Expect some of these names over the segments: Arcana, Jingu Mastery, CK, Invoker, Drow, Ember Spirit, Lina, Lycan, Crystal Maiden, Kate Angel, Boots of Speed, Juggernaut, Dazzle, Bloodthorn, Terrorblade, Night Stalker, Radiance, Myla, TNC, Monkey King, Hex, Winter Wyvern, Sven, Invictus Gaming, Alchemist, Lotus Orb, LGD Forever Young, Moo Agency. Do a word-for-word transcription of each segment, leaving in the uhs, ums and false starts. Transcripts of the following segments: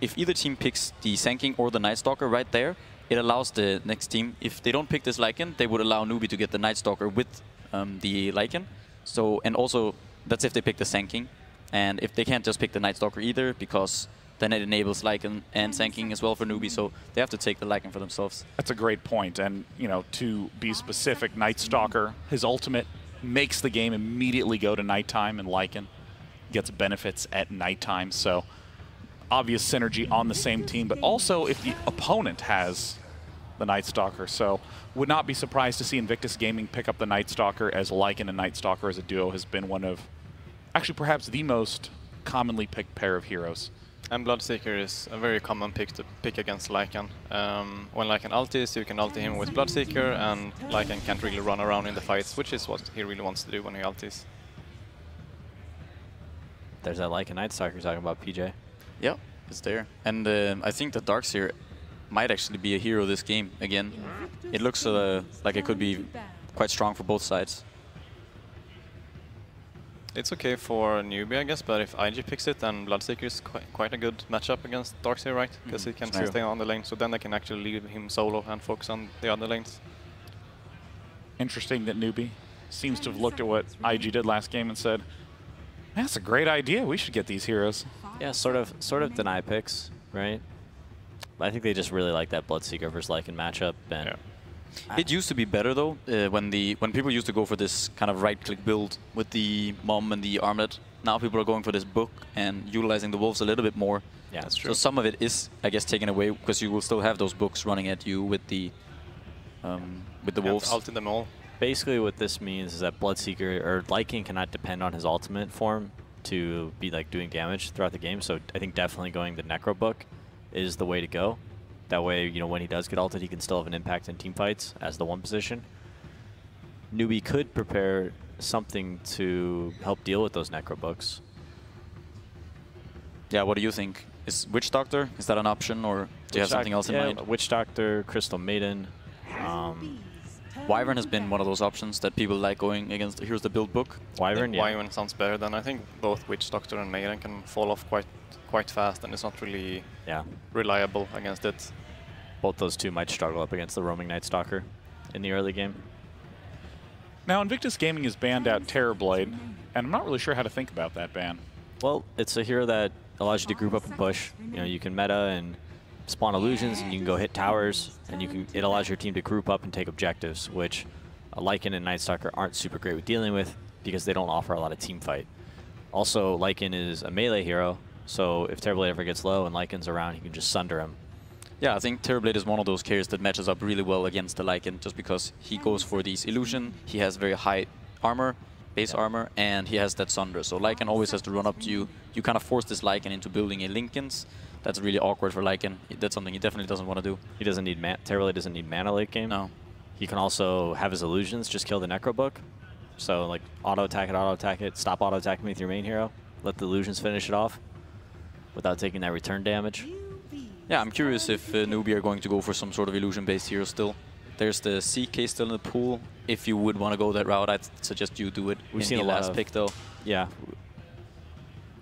if either team picks the Sanking or the Night Stalker right there, it allows the next team, if they don't pick this Lycan, they would allow Newbee to get the Night Stalker with um, the Lycan. So, and also, that's if they pick the Sanking. And if they can't just pick the Night Stalker either, because then it enables Lycan and Sanking as well for Newbee, so they have to take the Lycan for themselves. That's a great point, and you know, to be specific, Night Stalker, his ultimate makes the game immediately go to nighttime, and Lycan gets benefits at nighttime, so obvious synergy on the same team, but also if the opponent has the Night Stalker, so would not be surprised to see Invictus Gaming pick up the Night Stalker, as Lycan and Night Stalker as a duo has been one of, actually perhaps the most commonly picked pair of heroes. And Bloodseeker is a very common pick to pick against Lycan. Um, when Lycan ultis, you can ulti him with Bloodseeker, and Lycan can't really run around in the fights, which is what he really wants to do when he ultis. There's that Lycan Night Stalker talking about, P J. Yeah, it's there. And uh, I think the Darkseer might actually be a hero this game again. It looks uh, like it could be quite strong for both sides. It's okay for Newbee, I guess, but if I G picks it, then Bloodseeker is quite, quite a good matchup against Darkseer, right? Because mm-hmm. he can stay on the lane, so then they can actually leave him solo and focus on the other lanes. Interesting that Newbee seems to have looked at what I G did last game and said, that's a great idea, we should get these heroes. Yeah, sort of sort of deny picks, right? I think they just really like that Bloodseeker versus Lycan matchup. And yeah. It used to be better though, uh, when the when people used to go for this kind of right-click build with the mom and the armlet. Now people are going for this book and utilizing the wolves a little bit more. Yeah, that's true. So some of it is, I guess, taken away because you will still have those books running at you with the um, with the you wolves. Ulting them all. Basically, what this means is that Bloodseeker or Lycan cannot depend on his ultimate form to be like doing damage throughout the game. So I think definitely going the Necro book is the way to go. That way, you know, when he does get ulted, he can still have an impact in teamfights as the one position. Newbee could prepare something to help deal with those Necro books. Yeah, what do you think? Is Witch Doctor, is that an option, or do you have something else in mind? Witch Doctor, Crystal Maiden. Um, Wyvern has been one of those options that people like going against. Here's the build book. Wyvern, yeah. Wyvern sounds better than I think both Witch Doctor and Maiden can fall off quite quite fast, and it's not really yeah. reliable against it. Both those two might struggle up against the roaming Night Stalker in the early game. Now, Invictus Gaming has banned out Terrorblade, and I'm not really sure how to think about that ban. Well, it's a hero that allows you to group up and push. You know, you can meta and spawn illusions, and you can go hit towers, and you can. It allows your team to group up and take objectives, which Lycan and Night Stalker aren't super great with dealing with because they don't offer a lot of team fight. Also, Lycan is a melee hero. So if Terrorblade ever gets low and Lycan's around, he can just sunder him. Yeah, I think Terrorblade is one of those carries that matches up really well against the Lycan, just because he goes for these illusion, he has very high armor, base yeah. armor, and he has that sunder. So Lycan always has to run up to you. You kind of force this Lycan into building a Linkins. That's really awkward for Lycan. That's something he definitely doesn't want to do. He doesn't need mana. Terrorblade doesn't need mana late game. No. He can also have his illusions, just kill the Necro book. So like auto attack it, auto attack it, stop auto attacking me with your main hero, let the illusions finish it off without taking that return damage. Yeah, I'm curious if uh, Newbee are going to go for some sort of illusion-based hero still. There's the C K still in the pool. If you would want to go that route, I'd suggest you do it. We've seen the last pick, though. Yeah.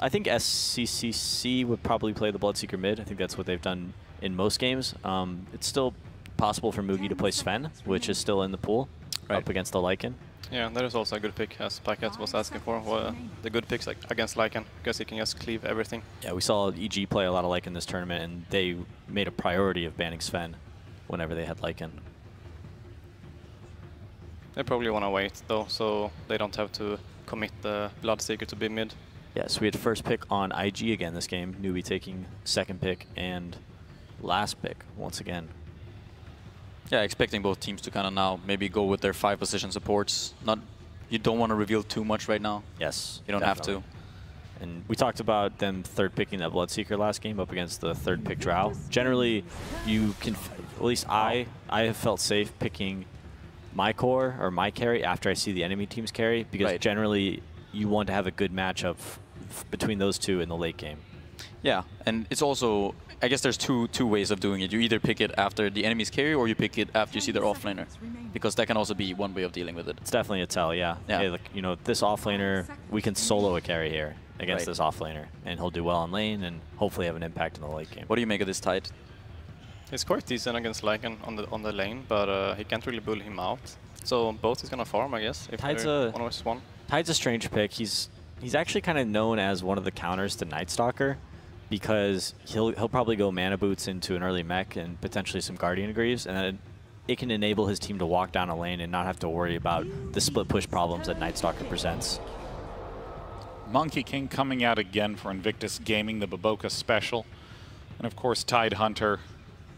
I think S C C C would probably play the Bloodseeker mid. I think that's what they've done in most games. Um, it's still possible for Moogie to play Sven, which is still in the pool, right up against the Lycan. Yeah, that is also a good pick, as Packet was asking for, uh, the good picks like, against Lycan, because he can just cleave everything. Yeah, we saw E G play a lot of Lycan this tournament, and they made a priority of banning Sven whenever they had Lycan. They probably want to wait, though, so they don't have to commit the Bloodseeker to be mid. Yeah, so we had first pick on I G again this game, Newbee taking second pick and last pick once again. Yeah, expecting both teams to kind of now maybe go with their five position supports. Not, you don't want to reveal too much right now. Yes, you don't definitely. have to. And we talked about them third picking that Bloodseeker last game up against the third pick Drow. Generally, you can, f at least I, I have felt safe picking my core or my carry after I see the enemy team's carry because right. generally you want to have a good matchup f between those two in the late game. Yeah, and it's also, I guess there's two two ways of doing it. You either pick it after the enemy's carry, or you pick it after you see their offlaner, because that can also be one way of dealing with it. It's definitely a tell, yeah. yeah. Hey, look, you know, this offlaner, we can solo a carry here against right. this offlaner, and he'll do well on lane and hopefully have an impact in the late game. What do you make of this Tide? He's quite decent against Lycan on the on the lane, but uh, he can't really bully him out. So both is gonna farm, I guess. If Tide's a one versus one. Tide's a strange pick. He's he's actually kind of known as one of the counters to Night Stalker, because he'll he'll probably go Mana Boots into an early Mech and potentially some Guardian Greaves, and then it can enable his team to walk down a lane and not have to worry about the split push problems that Night Stalker presents. Monkey King coming out again for Invictus Gaming, the Baboka special, and of course Tidehunter,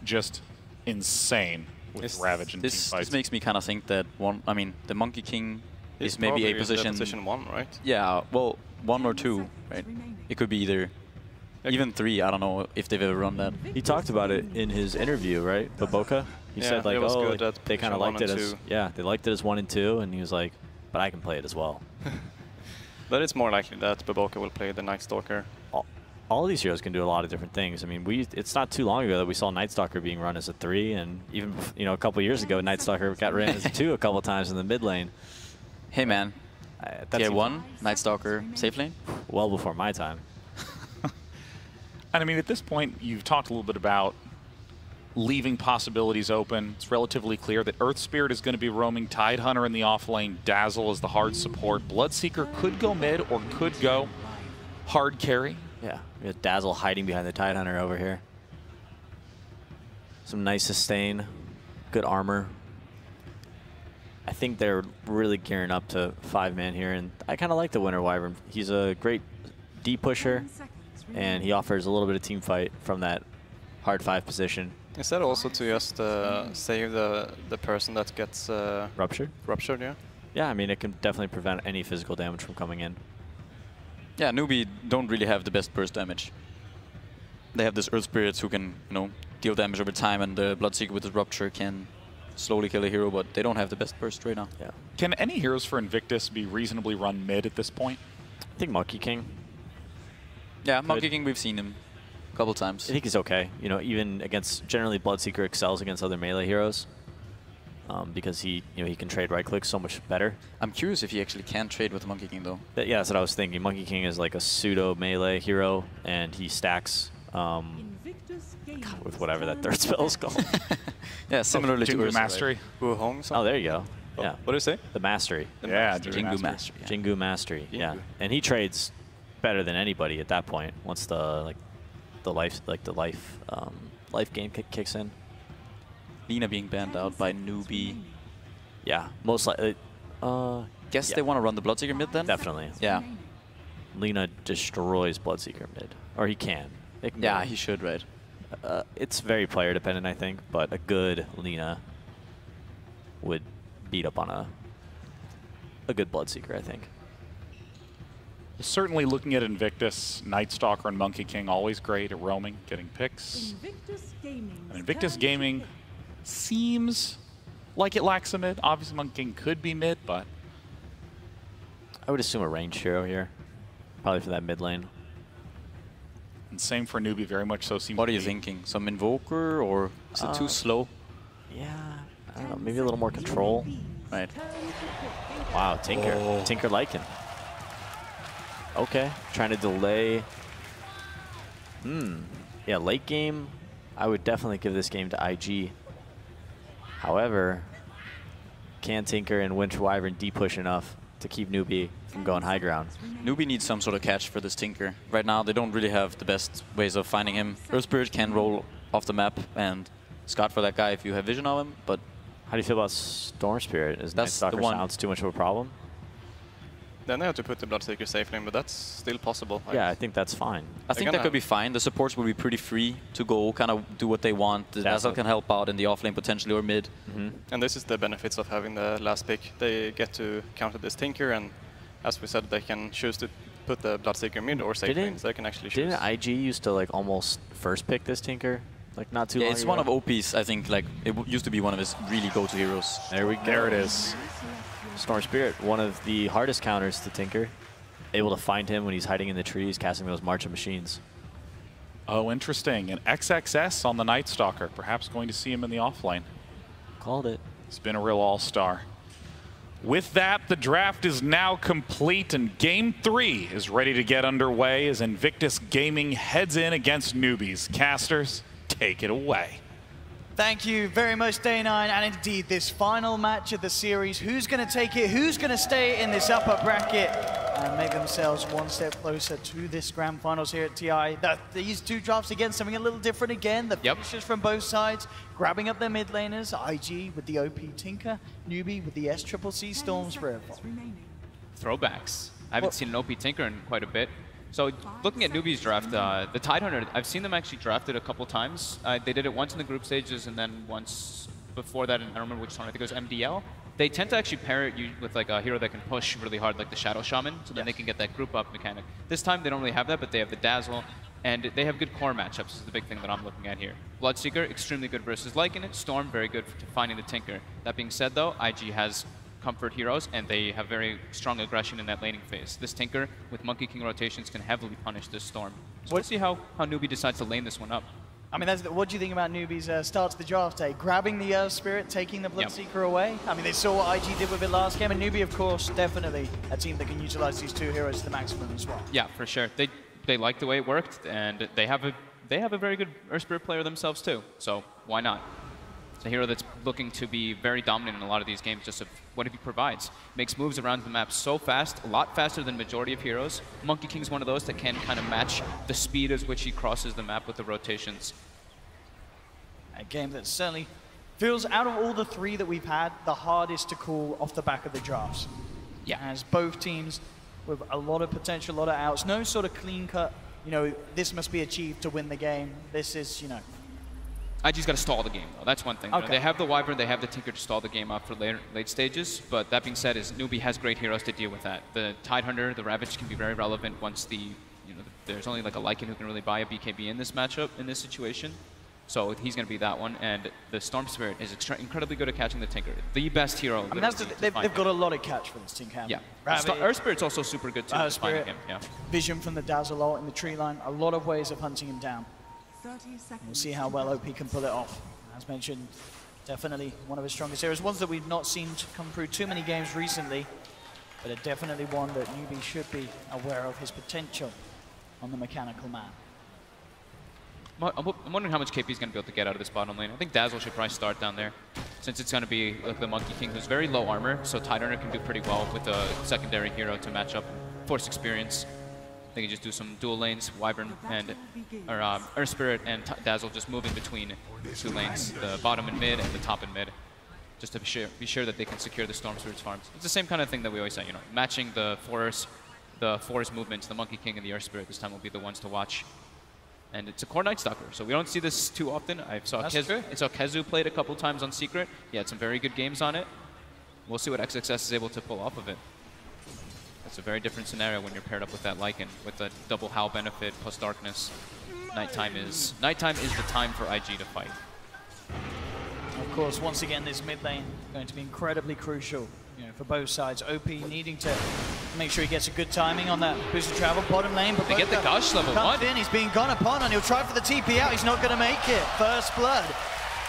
just insane with this, Ravage and this, team fights. This makes me kind of think that one. I mean, the Monkey King is maybe a position. Position one, right? Yeah, well, one or two, right? It could be either. Even three, I don't know if they've ever run that. He talked about it in his interview, right? Baboka. He yeah, said like, was oh, good. they kind of liked it as two. yeah, they liked it as one and two, and he was like, but I can play it as well. But it's more likely that Baboka will play the Night Stalker. All, all these heroes can do a lot of different things. I mean, we it's not too long ago that we saw Night Stalker being run as a three, and even you know a couple years ago, Night Stalker got ran as a two a couple times in the mid lane. Hey man, uh, that's one Night Stalker safe lane. Well before my time. And I mean, at this point, you've talked a little bit about leaving possibilities open. It's relatively clear that Earth Spirit is going to be roaming, Tidehunter in the off lane, Dazzle is the hard support. Bloodseeker could go mid or could go hard carry. Yeah, we have Dazzle hiding behind the Tidehunter over here. Some nice sustain, good armor. I think they're really gearing up to five man here, and I kind of like the Winter Wyvern. He's a great D pusher, and he offers a little bit of team fight from that hard five position. Is that also to just uh, save the the person that gets uh, ruptured? Ruptured, yeah. Yeah, I mean it can definitely prevent any physical damage from coming in. Yeah, Newbee don't really have the best burst damage. They have this Earth Spirits who can you know deal damage over time, and the Bloodseeker with the Rupture can slowly kill a hero, but they don't have the best burst right now. Yeah. Can any heroes for Invictus be reasonably run mid at this point? I think Monkey King. Yeah, Monkey King, we've seen him a couple times. I think he's okay. You know, even against generally Bloodseeker excels against other melee heroes um, because he, you know, he can trade right click so much better. I'm curious if he actually can trade with Monkey King though. But yeah, that's what I was thinking. Monkey King is like a pseudo melee hero, and he stacks um, God, with whatever that third spell is called. Yeah, similarly Jingu to Mastery. Hong, oh, there you go. Oh. Yeah. What did I say? The Mastery. The yeah, Mastery. Jingu Mastery. Yeah. Jingu Mastery. Yeah, and he trades better than anybody at that point. Once the like, the life like the life um, life game kick kicks in. Lina being banned out by Newbee. Yeah, most likely. Uh, guess yeah. they want to run the Bloodseeker mid then. Definitely. Yeah. Lina destroys Bloodseeker mid, or he can. It can yeah, he should red. Uh, it's very player dependent, I think, but a good Lina would beat up on a a good Bloodseeker, I think. Certainly looking at Invictus, Night Stalker and Monkey King, always great at roaming, getting picks. Invictus Gaming, and Invictus Gaming seems like it lacks a mid. Obviously, Monkey King could be mid, but I would assume a range hero here, probably for that mid lane. And same for Newbee, very much so. Seems what are you thinking? Some Invoker, or is it uh, too slow? Yeah, I don't know, maybe a little more control. Right. Wow, Tinker, oh. Tinker Lycan. Okay, trying to delay. Hmm. Yeah, late game, I would definitely give this game to I G. However, can Tinker and Winter Wyvern de-push enough to keep Newbee from going high ground? Newbee needs some sort of catch for this Tinker. Right now, they don't really have the best ways of finding him. Earth Spirit can roll off the map and scout for that guy if you have vision on him, but... How do you feel about Storm Spirit? Is Night Stalker sounds too much of a problem? Then they have to put the Bloodseeker safe lane, but that's still possible. I yeah, guess. I think that's fine. I think that could be fine. The supports will be pretty free to go, kind of do what they want. The Dazzle can help out in the off lane potentially or mid. Mm-hmm. And this is the benefits of having the last pick. They get to counter this Tinker, and as we said, they can choose to put the Bloodseeker mid or safe didn't, lane. So they can actually choose. Didn't I G used to like almost first pick this Tinker? Like not too yeah, long it's ago. One of O P's. I think like it w used to be one of his really go-to heroes. There we go. There it is. Storm Spirit, one of the hardest counters to Tinker, able to find him when he's hiding in the trees, casting those March of Machines. Oh, interesting. An X X S on the Night Stalker. Perhaps going to see him in the offlane. Called it. He's been a real all-star. With that, the draft is now complete, and Game three is ready to get underway as Invictus Gaming heads in against Newbees. Casters, take it away. Thank you very much, Day nine, and indeed this final match of the series. Who's going to take it? Who's going to stay in this upper bracket and make themselves one step closer to this grand finals here at T I? That, these two drafts, again, something a little different again. The yep. finishers from both sides, grabbing up their mid laners. I G with the O P Tinker, Newbee with the S C C C Storms Forever. Throwbacks. I haven't well, seen an O P Tinker in quite a bit. So looking at Newbee's draft, uh, the Tidehunter, I've seen them actually drafted a couple times. Uh, they did it once in the group stages and then once before that, and I don't remember which time, I think it was M D L. They tend to actually pair it with like a hero that can push really hard, like the Shadow Shaman, so then yes. they can get that group up mechanic. This time they don't really have that, but they have the Dazzle, and they have good core matchups is the big thing that I'm looking at here. Bloodseeker, extremely good versus Lycan. Storm, very good for finding the Tinker. That being said though, I G has comfort heroes, and they have very strong aggression in that laning phase. This Tinker, with Monkey King rotations, can heavily punish this Storm. So we'll see how, how Newbee decides to lane this one up. I mean, that's the, what do you think about Newbee's uh, start to the draft day? Grabbing the Earth Spirit, taking the Bloodseeker yep. away? I mean, they saw what I G did with it last game, and Newbee, of course, definitely a team that can utilize these two heroes to the maximum as well. Yeah, for sure. They they like the way it worked, and they have a, they have a very good Earth Spirit player themselves, too. So why not? It's a hero that's looking to be very dominant in a lot of these games, just of what he provides. Makes moves around the map so fast, a lot faster than majority of heroes. Monkey King's one of those that can kind of match the speed as which he crosses the map with the rotations. A game that certainly feels, out of all the three that we've had, the hardest to call off the back of the drafts. Yeah. As both teams with a lot of potential, a lot of outs, no sort of clean cut, you know, this must be achieved to win the game. This is, you know, I G's got to stall the game, though. That's one thing. Okay. You know, they have the Wyvern, they have the Tinker to stall the game up for later, late stages, but that being said, is Newbee has great heroes to deal with that. The Tidehunter, the Ravage can be very relevant once the, you know, the, there's only like a Lycan who can really buy a B K B in this matchup, in this situation. So he's going to be that one, and the Storm Spirit is incredibly good at catching the Tinker. The best hero. I mean, that's the, they've, they've got a lot of catch for this Tinker. Yeah. Earth Spirit's also super good too. Earth Spirit, him. Yeah. Vision from the Dazzle ult in the tree line, a lot of ways of hunting him down. We'll see how well O P can pull it off. As mentioned, definitely one of his strongest heroes. Ones that we've not seen come through too many games recently, but are definitely one that Newbee should be aware of his potential on the mechanical man. I'm wondering how much K P is going to be able to get out of this bottom lane. I think Dazzle should probably start down there, since it's going to be like the Monkey King, who's very low armor, so Tidehunter can do pretty well with a secondary hero to match up, force experience. They can just do some dual lanes, Wyvern and or, um, Earth Spirit and T Dazzle just moving between two lanes, the bottom and mid and the top and mid, just to be sure, be sure that they can secure the Storm Spirit's farms. It's the same kind of thing that we always say, you know, matching the forest, the forest movements, the Monkey King and the Earth Spirit this time will be the ones to watch. And it's a core Night Stalker, so we don't see this too often. I saw Kezu, saw Kezu played a couple times on Secret. He had some very good games on it. We'll see what X X S is able to pull off of it. It's a very different scenario when you're paired up with that Lycan, with the double howl benefit plus darkness. Nighttime is nighttime is the time for I G to fight. Of course, once again, this mid lane is going to be incredibly crucial, you know, for both sides. O P needing to make sure he gets a good timing on that boosted travel bottom lane. But they get the gush level one. In, he's being gone upon, and he'll try for the T P out. He's not going to make it. First blood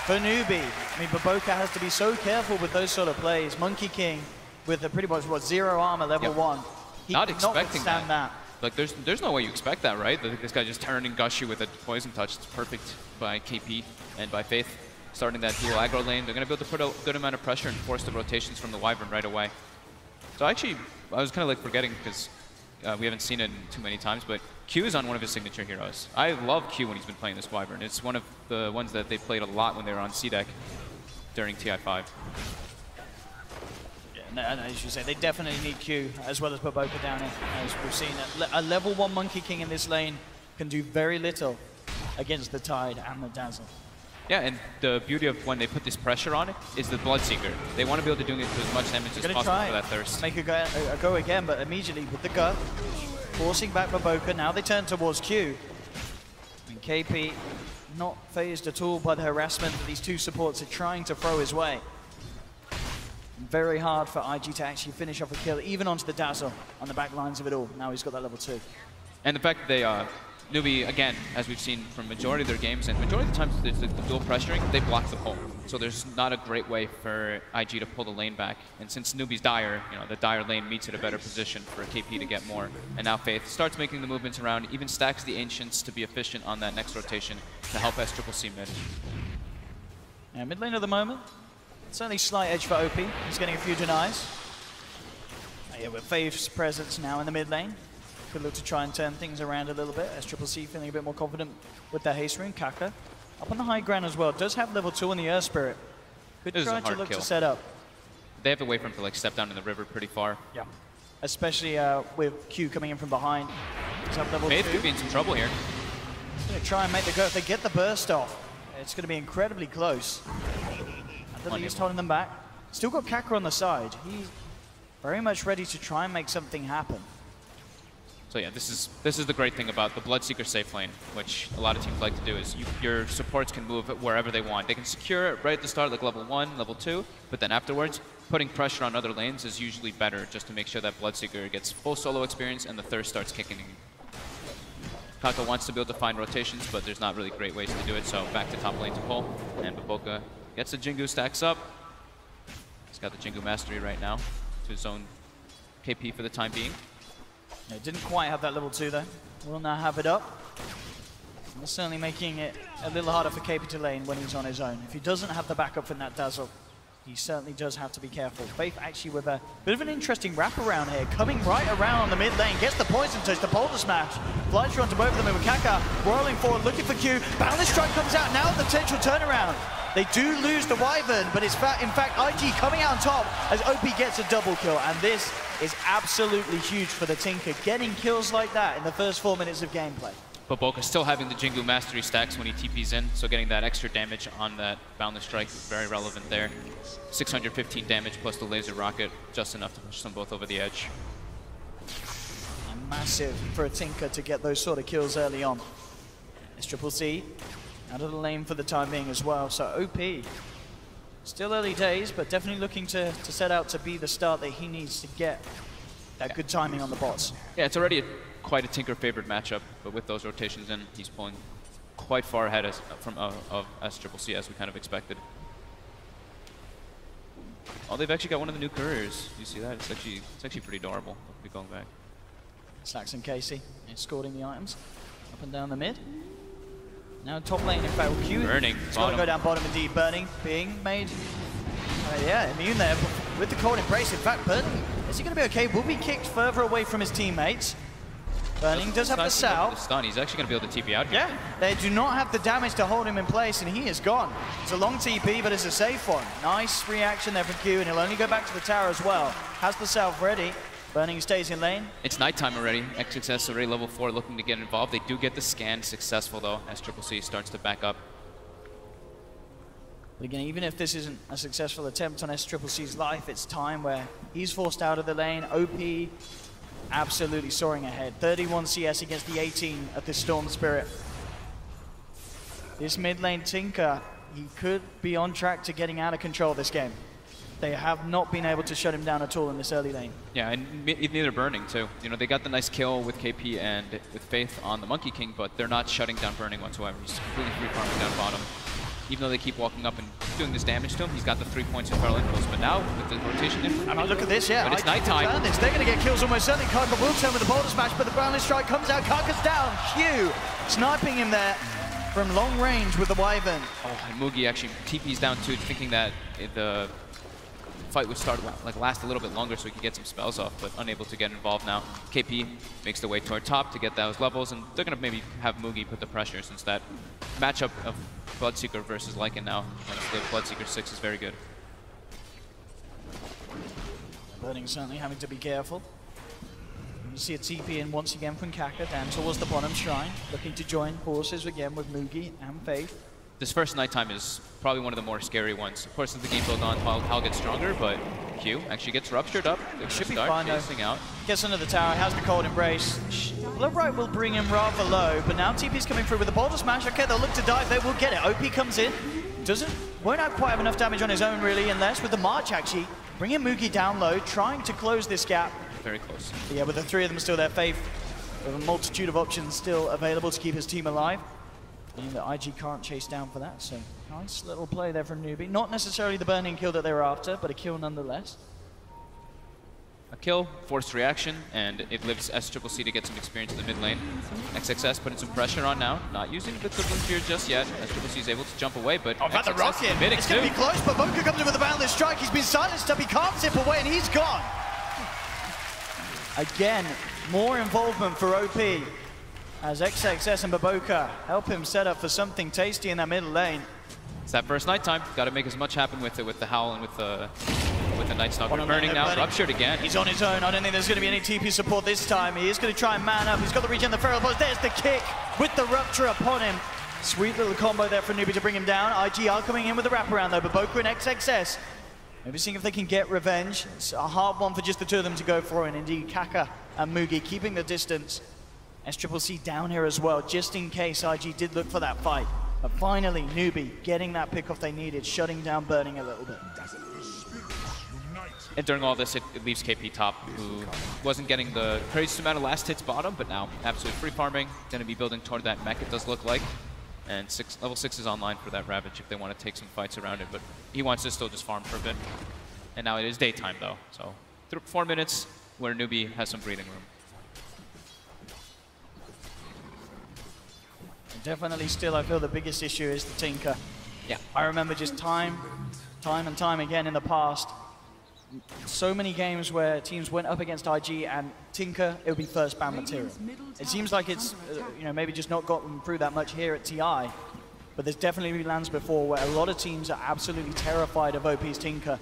for Newbee. I mean, Baboka has to be so careful with those sort of plays. Monkey King with a pretty much what zero armor level yep. one. He not expecting that. that. Like there's there's no way you expect that, right? Like, this guy just turned and gushed you with a poison touch. It's perfect by K P and by Faith, starting that dual aggro lane. They're gonna be able to put a good amount of pressure and force the rotations from the Wyvern right away. So actually, I was kind of like forgetting because uh, we haven't seen it too many times, but Q is on one of his signature heroes. I love Q when he's been playing this Wyvern. It's one of the ones that they played a lot when they were on C deck during T I five. And as you say, they definitely need Q, as well as Baboka down here, as we've seen. A level one Monkey King in this lane can do very little against the Tide and the Dazzle. Yeah, and the beauty of when they put this pressure on it is the Bloodseeker. They want to be able to do as much damage as possible for that Thirst. Make a go, a go again, but immediately with the gut, forcing back Baboka. Now they turn towards Q. And K P not phased at all by the harassment that these two supports are trying to throw his way. Very hard for I G to actually finish off a kill, even onto the Dazzle on the back lines of it all. Now he's got that level two. And the fact that they uh, Newbee, again, as we've seen from majority of their games, and majority of the times the dual pressuring, they block the pull. So there's not a great way for I G to pull the lane back. And since Newbee's dire, you know, the dire lane meets at a better position for K P to get more. And now Faith starts making the movements around, even stacks the Ancients to be efficient on that next rotation to help S C C C mid. Yeah, mid lane at the moment, certainly slight edge for O P. He's getting a few denies. Oh, yeah, with Faith's presence now in the mid lane, could look to try and turn things around a little bit. S C C C feeling a bit more confident with their haste rune. Kaka up on the high ground as well. Does have level two on the Earth Spirit. Could this try to look kill. to set up. They have to wait for him to like step down in the river pretty far. Yeah, especially uh, with Q coming in from behind. Does have level Faith two. Could be in some trouble here. He's going to try and make the go. If they get the burst off, it's going to be incredibly close. He's just holding them back. Still got Kaka on the side. He's very much ready to try and make something happen. So yeah, this is this is the great thing about the Bloodseeker safe lane, which a lot of teams like to do, is you, your supports can move it wherever they want. They can secure it right at the start, like level one, level two, but then afterwards, putting pressure on other lanes is usually better, just to make sure that Bloodseeker gets full solo experience and the thirst starts kicking in. Kaka wants to be able to find rotations, but there's not really great ways to do it, so back to top lane to pull, and Baboka gets the Jingu, stacks up. He's got the Jingu Mastery right now to his own K P for the time being. No, didn't quite have that level two though. Will now have it up. That's certainly making it a little harder for K P to lane when he's on his own. If he doesn't have the backup from that Dazzle, he certainly does have to be careful. Faith actually with a bit of an interesting wraparound here, coming right around on the mid lane, gets the poison touch, the boulder smash. Flies onto both of them with Kaka, rolling forward, looking for Q. Boundless strike comes out, now the potential turnaround. They do lose the Wyvern, but it's fa in fact I G coming out on top as O P gets a double kill, and this is absolutely huge for the Tinker, getting kills like that in the first four minutes of gameplay. But Baboka still having the Jingu Mastery stacks when he T Ps in, so getting that extra damage on that Boundless Strike is very relevant there. six hundred fifteen damage plus the Laser Rocket, just enough to push them both over the edge. And massive for a Tinker to get those sort of kills early on. It's Triple C out of the lane for the time being as well, so O P. Still early days, but definitely looking to, to set out to be the start that he needs to get that yeah. good timing on the bots. Yeah, it's already a, quite a Tinker-favored matchup, but with those rotations in, he's pulling quite far ahead as, from, uh, of S C C C as we kind of expected. Oh, they've actually got one of the new couriers. You see that? It's actually, it's actually pretty adorable. I'll be going back. Saxon Casey escorting the items up and down the mid. Now top lane in battle Q. Burning. It's got to go down bottom indeed. Burning being made. Uh, yeah, immune there with the cold embrace. In fact, Burning, is he going to be okay? Will be kicked further away from his teammates. Burning does have the sal. He's actually going to be able to T P out here. Yeah, they do not have the damage to hold him in place, and he is gone. It's a long T P, but it's a safe one. Nice reaction there from Q, and he'll only go back to the tower as well. Has the sal ready. Burning stays in lane. It's nighttime already. X X S already level four looking to get involved. They do get the scan successful though as S C C C starts to back up. But again, even if this isn't a successful attempt on S C C C's life, it's time where he's forced out of the lane. O P absolutely soaring ahead. thirty-one C S against the eighteen of the Storm Spirit. This mid lane Tinker, he could be on track to getting out of control this game. They have not been able to shut him down at all in this early lane. Yeah, and neither Burning, too. You know, they got the nice kill with K P and with Faith on the Monkey King, but they're not shutting down Burning whatsoever. He's completely free-farming down bottom. Even though they keep walking up and doing this damage to him, he's got the three points in parallel influence. But now, with the rotation in... I mean, look at this, yeah. But it's nighttime. This. They're going to get kills almost certainly. Kaka will turn with the boulder smash, but the Brownless Strike comes out. Kaka's down. Q sniping him there from long range with the Wyvern. Oh, and Mugi actually T P's down, too, thinking that the... fight would start like last a little bit longer so he could get some spells off, but unable to get involved now. K P makes the way toward top to get those levels, and they're gonna maybe have Mugi put the pressure since that matchup of Bloodseeker versus Lycan now, once the Bloodseeker six is very good. Burning certainly having to be careful. You see a T P in once again from Kaka down towards the bottom shrine, looking to join forces again with Mugi and Faith. This first nighttime is probably one of the more scary ones. Of course, as the game goes on, Hal gets stronger, but Q actually gets ruptured up. They should be fine, though. Out. Gets under the tower, has the cold embrace. Bloodright will bring him rather low, but now T P's coming through with a boulder smash. Okay, they'll look to dive, they will get it. O P comes in, doesn't, won't have quite have enough damage on his own, really, unless with the March, actually. Bringing Mugi down low, trying to close this gap. Very close. But yeah, with the three of them still there, Faith We have a multitude of options still available to keep his team alive. And the I G can't chase down for that, so nice little play there from Newbee. Not necessarily the burning kill that they were after, but a kill nonetheless. A kill, forced reaction, and it lifts S C C C to get some experience in the mid lane. X X S putting some pressure on now, not using the Crippling Spear just yet. S C C C is able to jump away, but oh, about the rocket. It's going to be close, but Mocha comes in with a boundless strike. He's been silenced up, he can't zip away, and he's gone. Again, more involvement for O P as X X S and Baboka help him set up for something tasty in that middle lane. It's that first night time. Got to make as much happen with it, with the Howl and with the with the Night Stalker. Burning now, burning. Ruptured again. He's on his own. I don't think there's going to be any T P support this time. He is going to try and man up. He's got the regen, the feral pulse. There's the kick with the Rupture upon him. Sweet little combo there for Newbee to bring him down. I G are coming in with the wraparound though. Baboka and X X S. Maybe seeing if they can get revenge. It's a hard one for just the two of them to go for, and indeed Kaka and Mugi keeping the distance. S C C C down here as well, just in case I G did look for that fight. But finally, Newbee getting that pick-off they needed, shutting down Burning a little bit. And during all this, it, it leaves K P top, who wasn't getting the craziest amount of last hits bottom, but now absolutely free farming, going to be building toward that mech, it does look like. And six, level six is online for that Ravage if they want to take some fights around it, but he wants to still just farm for a bit. And now it is daytime though, so through four minutes where Newbee has some breathing room. Definitely still, I feel the biggest issue is the Tinker. Yeah. I remember just time, time and time again in the past, so many games where teams went up against I G and Tinker, it would be first ban material. It seems like it's, uh, you know, maybe just not gotten through that much here at T I, but there's definitely been lands before where a lot of teams are absolutely terrified of O P's Tinker.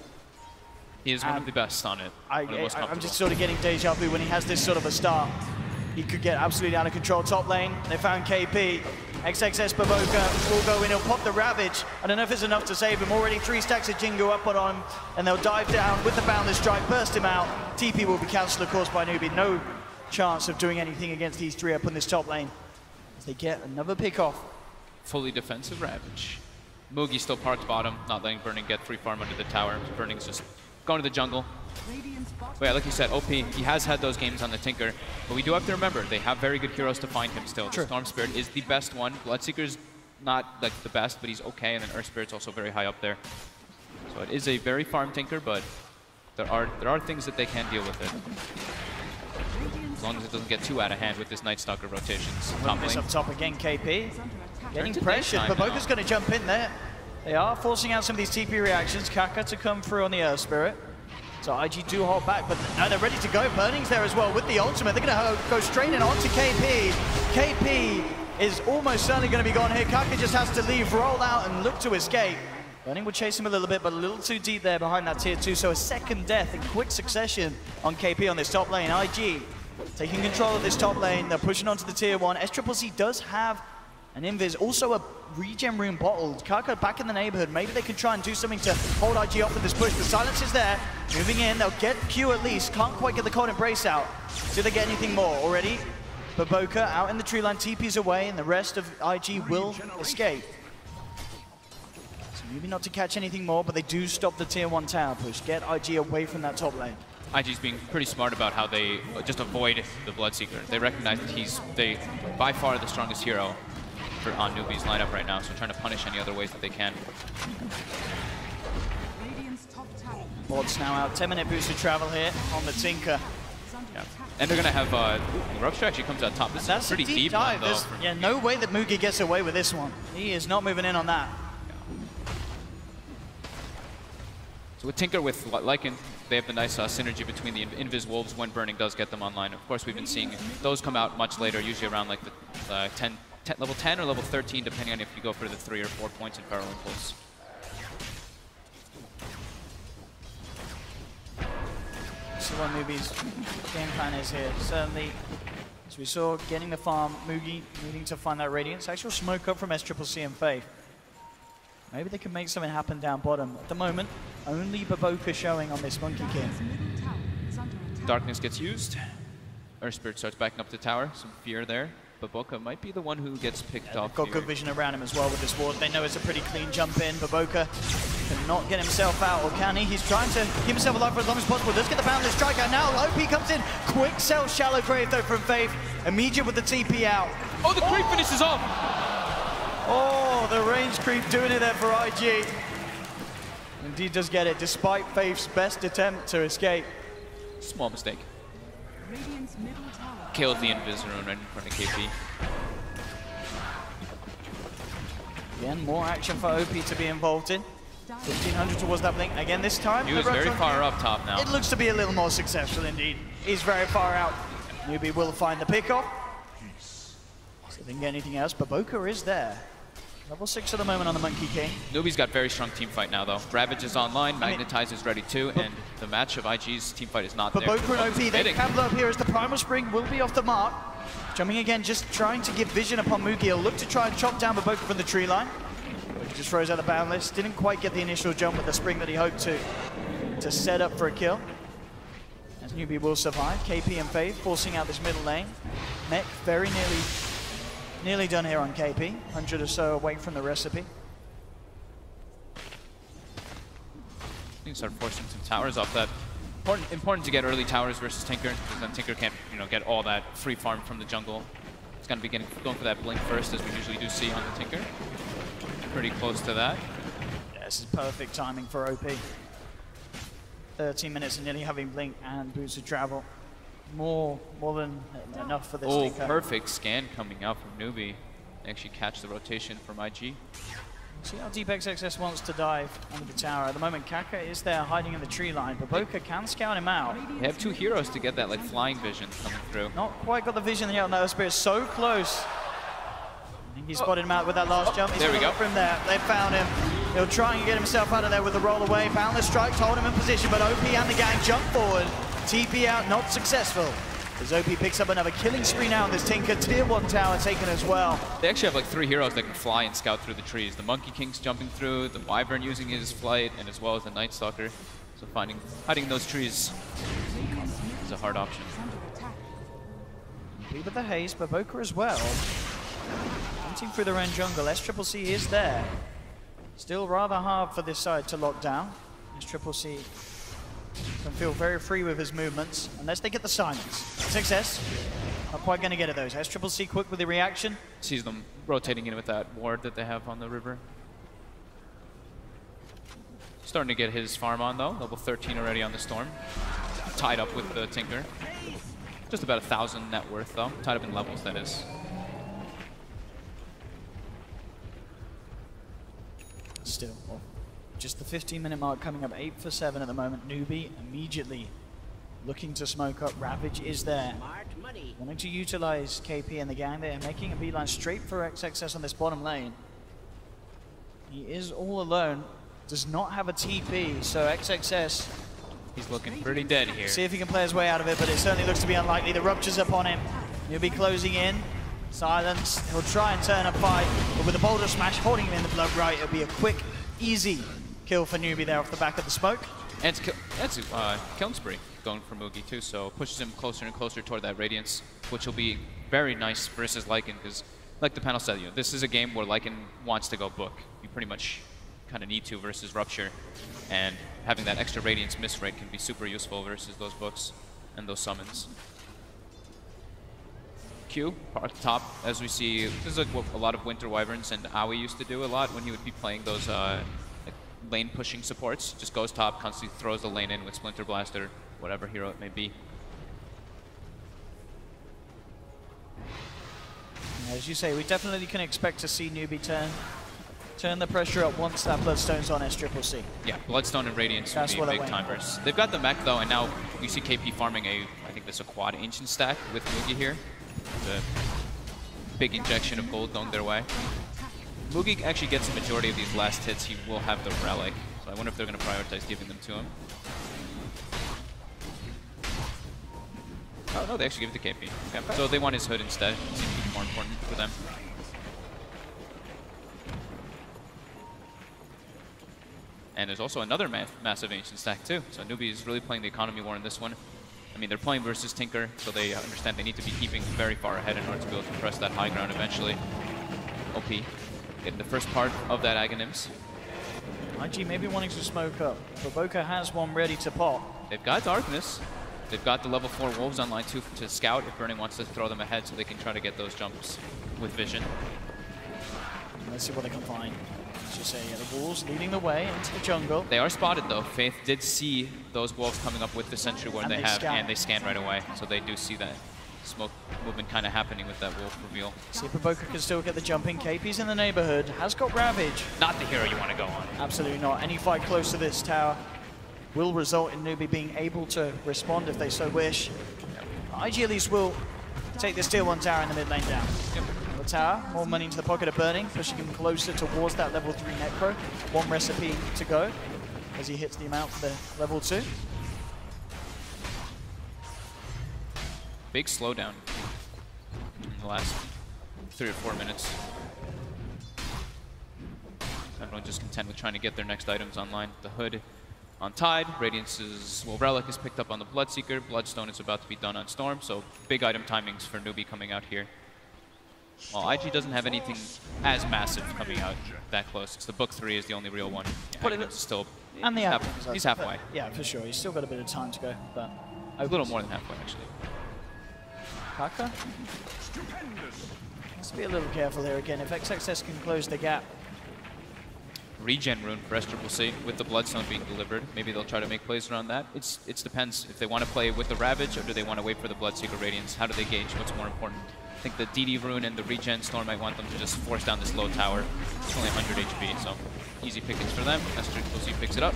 He is and one of the best on it. I, it I, I'm just sort of getting deja vu when he has this sort of a start. He could get absolutely out of control. Top lane, they found K P. X X S Baboka will go in, he'll pop the Ravage. I don't know if it's enough to save him. Already three stacks of Jingu up on him, and they'll dive down with the Boundless Strike, burst him out. T P will be cancelled, of course, by Newbee. No chance of doing anything against these three up on this top lane. They get another pick-off. Fully defensive Ravage. Mugi still parked bottom, not letting Burning get free farm under the tower. Burning's just going to the jungle. But yeah, like you said, O P, he has had those games on the Tinker, but we do have to remember, they have very good heroes to find him still. True. The Storm Spirit is the best one. Bloodseeker's not like the best, but he's okay, and then Earth Spirit's also very high up there. So it is a very farm Tinker, but there are there are things that they can deal with it. As long as it doesn't get too out of hand with this Night Stalker rotations. Top lane. Up top again, K P. Getting pressured, Baboka's going to jump in there. They are forcing out some of these T P reactions. Kaka to come through on the Earth Spirit. So I G do hold back, but now they're ready to go. Burning's there as well with the ultimate. They're going to go straight in onto K P. K P is almost certainly going to be gone here. Kaka just has to leave, roll out, and look to escape. Burning will chase him a little bit, but a little too deep there behind that tier two. So a second death in quick succession on K P on this top lane. I G taking control of this top lane. They're pushing onto the tier one. S C C C does have an invis, also a regen room bottled. Kaka back in the neighborhood. Maybe they can try and do something to hold I G off with this push. The silence is there. Moving in, they'll get Q at least. Can't quite get the cold embrace out. Do they get anything more already? Baboka out in the tree line, T P's away, and the rest of I G will escape. So maybe not to catch anything more, but they do stop the tier one tower push. Get I G away from that top lane. I G's being pretty smart about how they just avoid the Bloodseeker. They recognize that he's they by far the strongest hero on Newbee's lineup right now, so trying to punish any other ways that they can. Board's now out, ten minute boost of travel here on the Tinker. Yeah. And they're going to have, uh, ooh, the Rupture actually comes out top. This That's is a pretty a deep, deep dive. One, though, yeah, no way that Mugi gets away with this one. He is not moving in on that. Yeah. So with Tinker, with Lycan, they have the nice uh, synergy between the Invis Wolves when Burning does get them online. Of course, we've been seeing those come out much later, usually around like the uh, ten level ten or level thirteen, depending on if you go for the three or four points in Feral Impulse. This is what Newbee's game plan is here. Certainly, as we saw, getting the farm, Mugi needing to find that Radiance. Actual smoke up from S C C C and Faith. Maybe they can make something happen down bottom. At the moment, only Baboka showing on this Monkey King. Darkness gets used. Earth Spirit starts backing up the tower. Some fear there. Baboka might be the one who gets picked yeah, off. Got here. Good vision around him as well with this ward. They know it's a pretty clean jump in. Baboka cannot get himself out, or can he? He's trying to keep himself alive for as long as possible. Let's get the boundless strike out now. O P comes in. Quick sell, shallow grave though from Faith. Immediate with the T P out. Oh, the creep oh. finishes off. Oh, the range creep doing it there for I G. Indeed does get it, despite Faith's best attempt to escape. Small mistake. Radiance middle tower. Killed the Invisaroon right in front of K P. Again, more action for O P to be involved in. fifteen hundred towards that blink. Again, this time. He was very far up top now. It looks to be a little more successful indeed. He's very far out. Newbee will find the pick-off. See if they can get anything else. Baboka is there. Level six at the moment on the Monkey King. Newbee's got very strong team fight now though. Ravage is online, Magnetize is ready too, and the match of I G's team fight is not there. But Baboka and O P, they can blow up here as the Primal Spring will be off the mark. Jumping again, just trying to give vision upon Mookie. He'll look to try and chop down Baboka from the tree line. He just throws out the boundless. Didn't quite get the initial jump with the spring that he hoped to to set up for a kill. As Newbee will survive, K P and Faith forcing out this middle lane. Mech very nearly Nearly done here on K P, one hundred or so away from the recipe. Things are forcing some towers off that. Important, important to get early towers versus Tinker, because then Tinker can't, you know, get all that free farm from the jungle. It's going to be getting, going for that blink first, as we usually do see on the Tinker. Pretty close to that. Yeah, this is perfect timing for O P. thirteen minutes and nearly having blink and boots of travel. More, more than enough for this. Oh, Tinker. Perfect scan coming out from Newbee. They actually catch the rotation from I G. See how deep X X S wants to dive under the tower. At the moment, Kaka is there hiding in the tree line. Baboka can scout him out. They have two heroes to get that like flying vision coming through. Not quite got the vision yet on that Spirit. So close. I think he spotted oh. him out with that last oh. jump. He's there we go. From there. They found him. He'll try and get himself out of there with the roll away. Boundless strikes hold him in position, but O P and the gang jump forward. T P out, not successful. As O P picks up another killing spree now on this Tinker. Tier one tower taken as well. They actually have like three heroes that can fly and scout through the trees. The Monkey King's jumping through, the Wyvern using his flight, and as well as the Night Stalker. So finding, hiding those trees is a hard option. Leave with the haze, Baboka as well. Hunting through their own jungle, S C C C is there. Still rather hard for this side to lock down. S C C C can feel very free with his movements, unless they get the silence. Success. Not quite going to get at those. S C C C quick with the reaction. Sees them rotating in with that ward that they have on the river. Starting to get his farm on though. Level thirteen already on the Storm. Tied up with the Tinker. Just about a thousand net worth though. Tied up in levels, that is. Still. Just the fifteen minute mark coming up, eight for seven at the moment. Newbee immediately looking to smoke up. Ravage is there. Wanting to utilize K P and the gang. They are making a beeline straight for X X S on this bottom lane. He is all alone. Does not have a T P, so X X S... He's looking pretty dead here. See if he can play his way out of it, but it certainly looks to be unlikely. The Rupture's upon him. Newbee closing in. Silence. He'll try and turn a fight, but with a boulder smash holding him in the blood right, it'll be a quick, easy kill for Newbee there off the back of the smoke. And it's kill, that's uh, killing spree going for Moogie too, so pushes him closer and closer toward that Radiance, which will be very nice versus Lycan, because like the panel said, you know, this is a game where Lycan wants to go book. You pretty much kind of need to versus Rupture, and having that extra Radiance miss rate can be super useful versus those books and those summons. Q, top, as we see, this is like what a lot of Winter Wyverns and Aoi used to do a lot when he would be playing those uh, like lane pushing supports. Just goes top, constantly throws the lane in with Splinter Blaster, whatever hero it may be. As you say, we definitely can expect to see Newbee turn turn the pressure up once that Bloodstone's on S C C C. Yeah, Bloodstone and Radiance That's will be big timers. They've got the mech though, and now we see K P farming a, I think that's a quad ancient stack with Moogie here. The big injection of gold going their way. Moogie actually gets the majority of these last hits. He will have the relic, so I wonder if they're going to prioritize giving them to him. Oh no, they actually give it to K P. Okay. So they want his hood instead. It seems to be more important for them. And there's also another ma massive ancient stack too. So Newbee is really playing the economy war in this one. I mean, they're playing versus Tinker, so they understand they need to be keeping very far ahead in order to be able to press that high ground eventually. O P in the first part of that Aghanim's. I G maybe wanting to smoke up, but Boca has one ready to pop. They've got Darkness. They've got the level four Wolves on line two to scout if Burning wants to throw them ahead so they can try to get those jumps with vision. Let's see what they can find. As you say, yeah, the Wolves leading the way into the jungle. They are spotted though. Faith did see those Wolves coming up with the Sentry Ward they, they have, scan. and they scan right away. So they do see that smoke movement kind of happening with that Wolf reveal. See if Provoker can still get the jumping cape. He's in the neighborhood, has got Ravage. Not the hero you want to go on. Absolutely not. Any fight close to this tower will result in Newbee being able to respond if they so wish. Yep. I G at least will take this tier one tower in the mid lane down. Yep. The tower, more money into the pocket of Burning, pushing him closer towards that level three Necro. One recipe to go as he hits the amount for the level two. Big slowdown in the last three or four minutes. Everyone just content with trying to get their next items online. The Hood on Tide, Radiance's, well, Relic is picked up on the Bloodseeker, Bloodstone is about to be done on Storm, so big item timings for Newbee coming out here. Well, I G doesn't have anything as massive coming out that close. It's the book three is the only real one. But yeah, it's still, and the half, half, he's halfway. Yeah, for sure. He's still got a bit of time to go, but a little more than halfway actually. Kaka? Let's be a little careful there again. If X X S can close the gap. Regen rune for S C C C with the Bloodstone being delivered. Maybe they'll try to make plays around that. It's it depends if they want to play with the Ravage or do they want to wait for the Bloodseeker Radiance. How do they gauge what's more important? I think the D D rune and the Regen Storm might want them to just force down this low tower. It's only one hundred H P, so easy pickings for them. S C C C picks it up.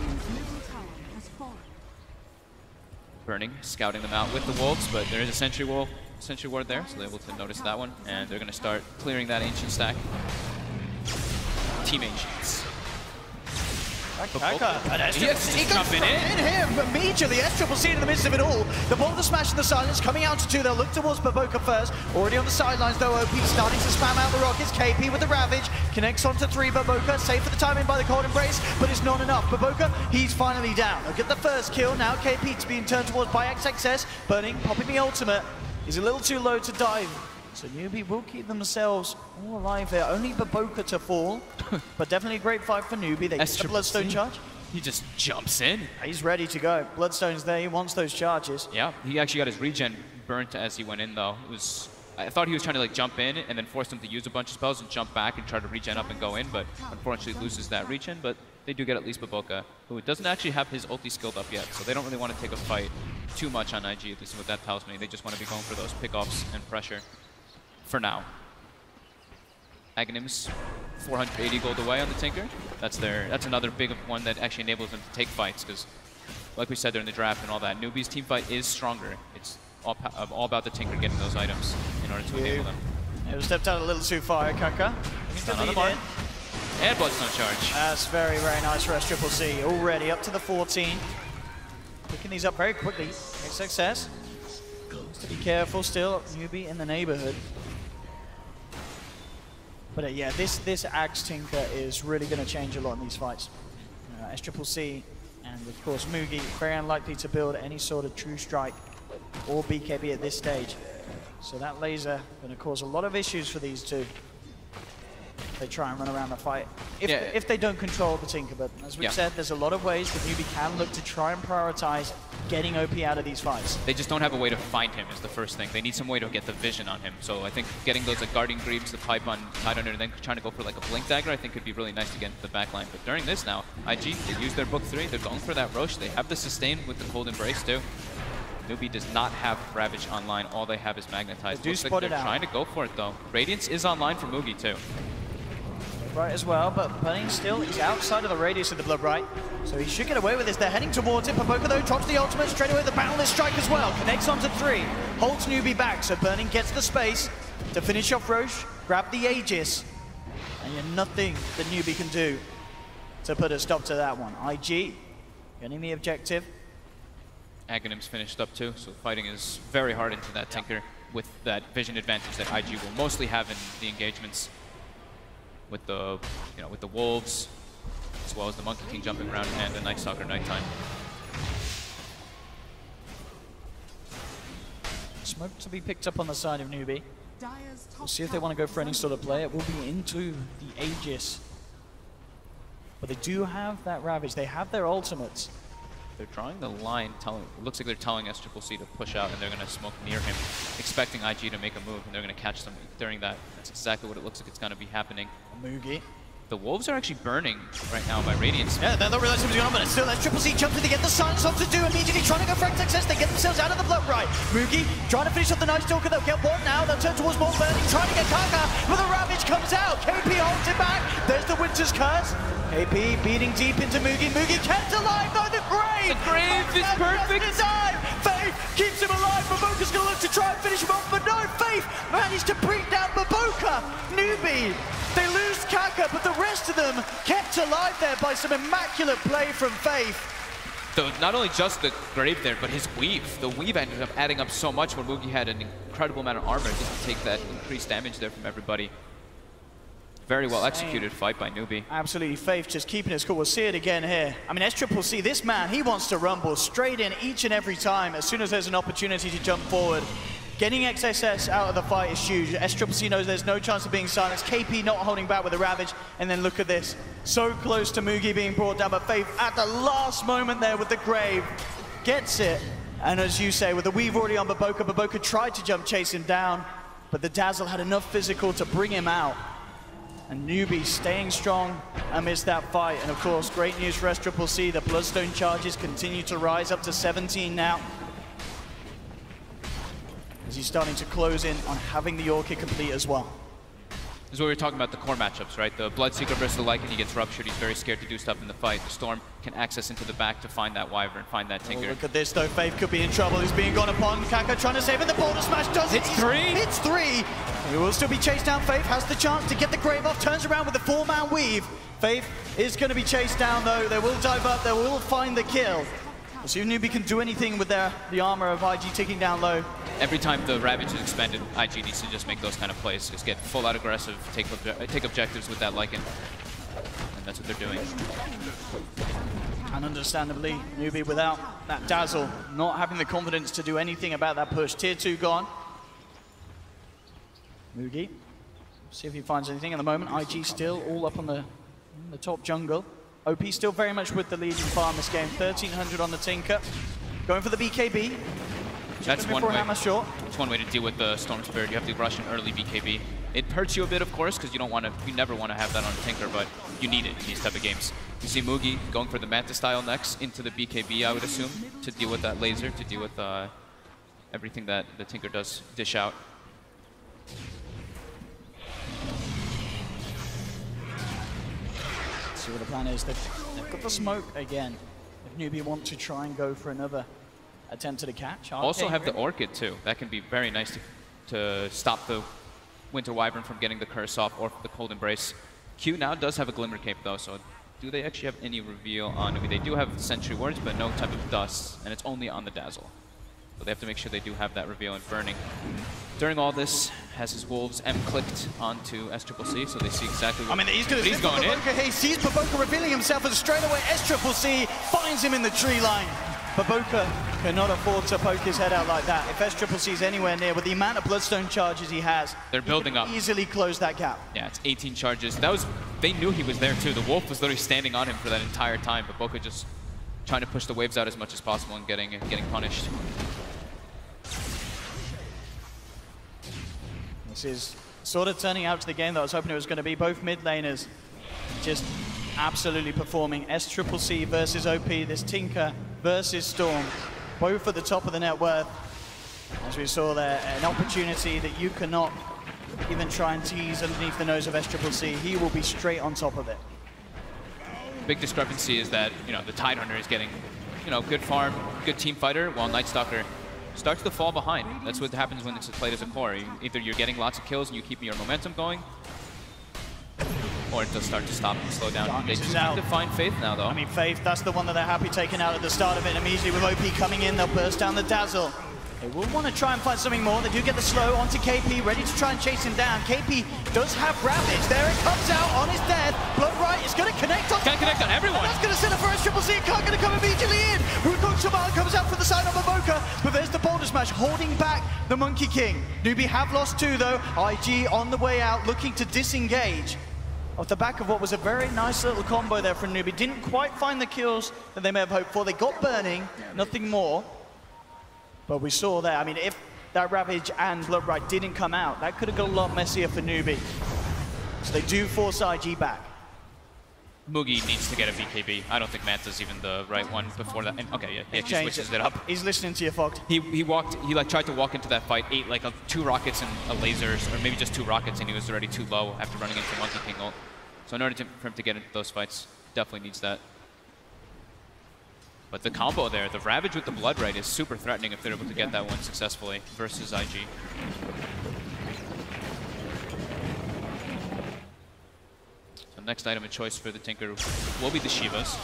Burning, scouting them out with the Wolves, but there is a Sentry Wall, Sentry Ward there, so they're able to notice that one. And they're going to start clearing that Ancient stack. Team Ancients. Kaka, an S C C C jumping in. in here immediately. S C C C in the midst of it all. The boulder smash in the silence, coming out to two. They'll look towards Baboka first. Already on the sidelines though, O P starting to spam out the rockets. K P with the Ravage, connects onto three. Baboka safe for the timing by the Cold Embrace, but it's not enough. Baboka, he's finally down. They'll get the first kill. Now K P's being turned towards by X X S. Burning, popping the ultimate. He's a little too low to dive. So Newbee will keep themselves all alive there. Only Baboka to fall, but definitely a great fight for Newbee. They get the Bloodstone charge. He just jumps in. He's ready to go. Bloodstone's there. He wants those charges. Yeah, he actually got his regen burnt as he went in, though. It was, I thought he was trying to like jump in and then force him to use a bunch of spells and jump back and try to regen up and go in, but unfortunately loses that regen. But they do get at least Baboka, who doesn't actually have his ulti skilled up yet, so they don't really want to take a fight too much on I G at least with that talisman. They just want to be going for those pickoffs and pressure. For now. Aghanim's four hundred eighty gold away on the Tinker. That's their that's another big one that actually enables them to take fights because like we said during the draft and all that, Newbee's team fight is stronger. It's all, all about the Tinker getting those items in order to yeah. enable them. It was stepped out a little too far, Kaka. Another part. And Bloodstone charge. That's very, very nice for S C C C. Already up to the fourteen. Picking these up very quickly. Great success. Just to be careful still, Newbee in the neighborhood. But uh, yeah, this, this Axe Tinker is really going to change a lot in these fights. Uh, S C C C and of course Moogie, very unlikely to build any sort of true strike or B K B at this stage. So that laser going to cause a lot of issues for these two. They try and run around the fight. If, yeah. if they don't control the Tinker, but as we've yeah. said, there's a lot of ways that Newbee can look to try and prioritize getting O P out of these fights. They just don't have a way to find him is the first thing. They need some way to get the vision on him. So I think getting those like guarding greaves, the pipe on Tidehunter, and then trying to go for like a Blink Dagger, I think could be really nice to get into the back line. But during this now, I G, they use their book three. They're going for that Roche. They have the sustain with the Cold Embrace too. Newbee does not have Ravage online. All they have is Magnetize. They do spot it out. They're trying to go for it though. Radiance is online for Moogie too. Right as well, but Burning still is outside of the radius of the Bloodrite, so he should get away with this. They're heading towards it. Provoker though drops the ultimate straight away. The boundless strike as well connects onto three, holds Newbee back, so Burning gets the space to finish off Roche, grab the Aegis, and you're nothing that Newbee can do to put a stop to that one. I G getting the objective. Aghanim's finished up too, so fighting is very hard into that Tinker yeah. with that vision advantage that I G will mostly have in the engagements. With the, you know, with the Wolves, as well as the Monkey King jumping around and the Night Stalker nighttime. Smoke to be picked up on the side of Newbee. We'll see if they want to go for any sort of play. It will be into the Aegis. But they do have that Ravage. They have their ultimates. They're drawing the line. Telling, looks like they're telling S C C C to push out, and they're going to smoke near him, expecting I G to make a move, and they're going to catch them during that. That's exactly what it looks like it's going to be happening. Moogie. The Wolves are actually burning right now by Radiance. Yeah, they don't realize what's going on, but it's still that Triple C jumps in to get the Sun Sub to do immediately, trying to go for X X S. They get themselves out of the blood right. Moogie trying to finish up the Night Stalker. They'll get one now. They'll turn towards more burning, trying to get Kaka, but the Ravage comes out. K P holds it back. There's the Winter's Curse. K P beating deep into Moogie. Moogie kept alive though. The Grave! The Grave oh, is perfect! Faith keeps him alive. Maboka's gonna look to try and finish him off, but no! Faith managed to bring down Maboka! Newbee! They lose Kaka, but the rest of them kept alive there by some immaculate play from Faith. So not only just the Grave there, but his weave. The weave ended up adding up so much when Moogie had an incredible amount of armor just to take that increased damage there from everybody. Very well executed fight by Newbee. Absolutely, Faith just keeping his cool. We'll see it again here. I mean, S C C C, this man, he wants to rumble straight in each and every time as soon as there's an opportunity to jump forward. Getting X S S out of the fight is huge. S C C C knows there's no chance of being silenced. K P not holding back with a Ravage, and then look at this. So close to Moogie being brought down, but Faith at the last moment there with the Grave gets it. And as you say, with the weave already on Baboka, Baboka tried to jump chase him down, but the Dazzle had enough physical to bring him out. And Newbee staying strong amidst that fight. And of course, great news for S C C C. The Bloodstone charges continue to rise up to seventeen now, as he's starting to close in on having the Orchid complete as well. This is what we were talking about, the core matchups, right? The Bloodseeker versus the Lycan, he gets ruptured. He's very scared to do stuff in the fight. The Storm can access into the back to find that Wyvern, find that Tinker. Oh, look at this, though. Faith could be in trouble. He's being gone upon. Kaka trying to save it. The Boulder Smash does it. It's three. It's three. He will still be chased down. Faith has the chance to get the Grave off. Turns around with a four-man weave. Faith is going to be chased down, though. They will dive up. They will find the kill. We'll see if Newbee can do anything with their, the armor of I G ticking down low. Every time the Ravage is expended, I G needs to just make those kind of plays. Just get full-out aggressive, take obje take objectives with that Lycan. And that's what they're doing. And understandably, Newbee without that Dazzle, not having the confidence to do anything about that push. Tier two gone. Moogie, see if he finds anything at the moment. I G still all up on the, on the top jungle. O P still very much with the lead in farm this game. thirteen hundred on the Tinker. Going for the B K B. That's one, way, short. that's one way to deal with the Storm Spirit. You have to rush an early B K B. It hurts you a bit, of course, because you don't want to, you never want to have that on a Tinker, but you need it in these type of games. You see Moogie going for the Mantis style next into the B K B, I would assume, to deal with that laser, to deal with uh, everything that the Tinker does dish out. Let's see what the plan is. They've got the smoke again. If Newbee want to try and go for another attempt to catch. Arcade. Also have the Orchid too. That can be very nice to, to stop the Winter Wyvern from getting the curse off or the Cold Embrace. Q now does have a Glimmer Cape though, so do they actually have any reveal on it? They do have Sentry Words, but no type of dust, and it's only on the Dazzle. So they have to make sure they do have that reveal and burning. During all this, has his Wolves M-clicked onto S C C C, so they see exactly what I mean, he's, gonna he's going in. He sees Baboka revealing himself, and straight away S C C C finds him in the tree line. Baboka cannot afford to poke his head out like that. If S C C C is anywhere near, with the amount of Bloodstone charges he has, they're building he can up. Easily close that gap. Yeah, it's eighteen charges. That was, they knew he was there too. The Wolf was literally standing on him for that entire time. Baboka just trying to push the waves out as much as possible and getting getting punished. This is sort of turning out to the game that I was hoping it was going to be. Both mid laners just absolutely performing. S C C C versus O P. This Tinker versus Storm, both at the top of the net worth. As we saw there, an opportunity that you cannot even try and tease underneath the nose of S C C C. He will be straight on top of it. Big discrepancy is that, you know, the Tidehunter is getting, you know, good farm, good team fighter, while Night Stalker starts to fall behind. That's what happens when it's played as a core. Either you're getting lots of kills and you keep your momentum going, or it does start to stop and slow down. Darkness they do need to find Faith now, though. I mean, Faith, that's the one that they're happy taking out at the start of it. Immediately with O P coming in, they'll burst down the Dazzle. They will want to try and find something more. They do get the slow onto K P, ready to try and chase him down. K P does have Ravage. There it comes out on his death. Blood Right is going to connect on... Can't connect on everyone. And that's going to set up for S C C C. Can't going to come immediately in. Rukon Shamal comes out from the side of Baboka, but there's the Boulder Smash holding back the Monkey King. Newbee have lost two though. I G on the way out, looking to disengage. Off the back of what was a very nice little combo there from Newbee. Didn't quite find the kills that they may have hoped for. They got burning, nothing more. But we saw there, I mean, if that Ravage and Bloodrite didn't come out, that could have got a lot messier for Newbee. So they do force I G back. Moogie needs to get a B K B. I don't think Manta's even the right one before that. And, okay, yeah, he actually switches it. it up. He's listening to you, Fogged. He he walked. He like tried to walk into that fight, ate like a, two rockets and a laser, or maybe just two rockets, and he was already too low after running into Monkey King ult. So in order to, for him to get into those fights, definitely needs that. But the combo there, the Ravage with the Bloodrite is super threatening if they're able to get that one successfully versus I G. Next item of choice for the Tinker will be the Shivas.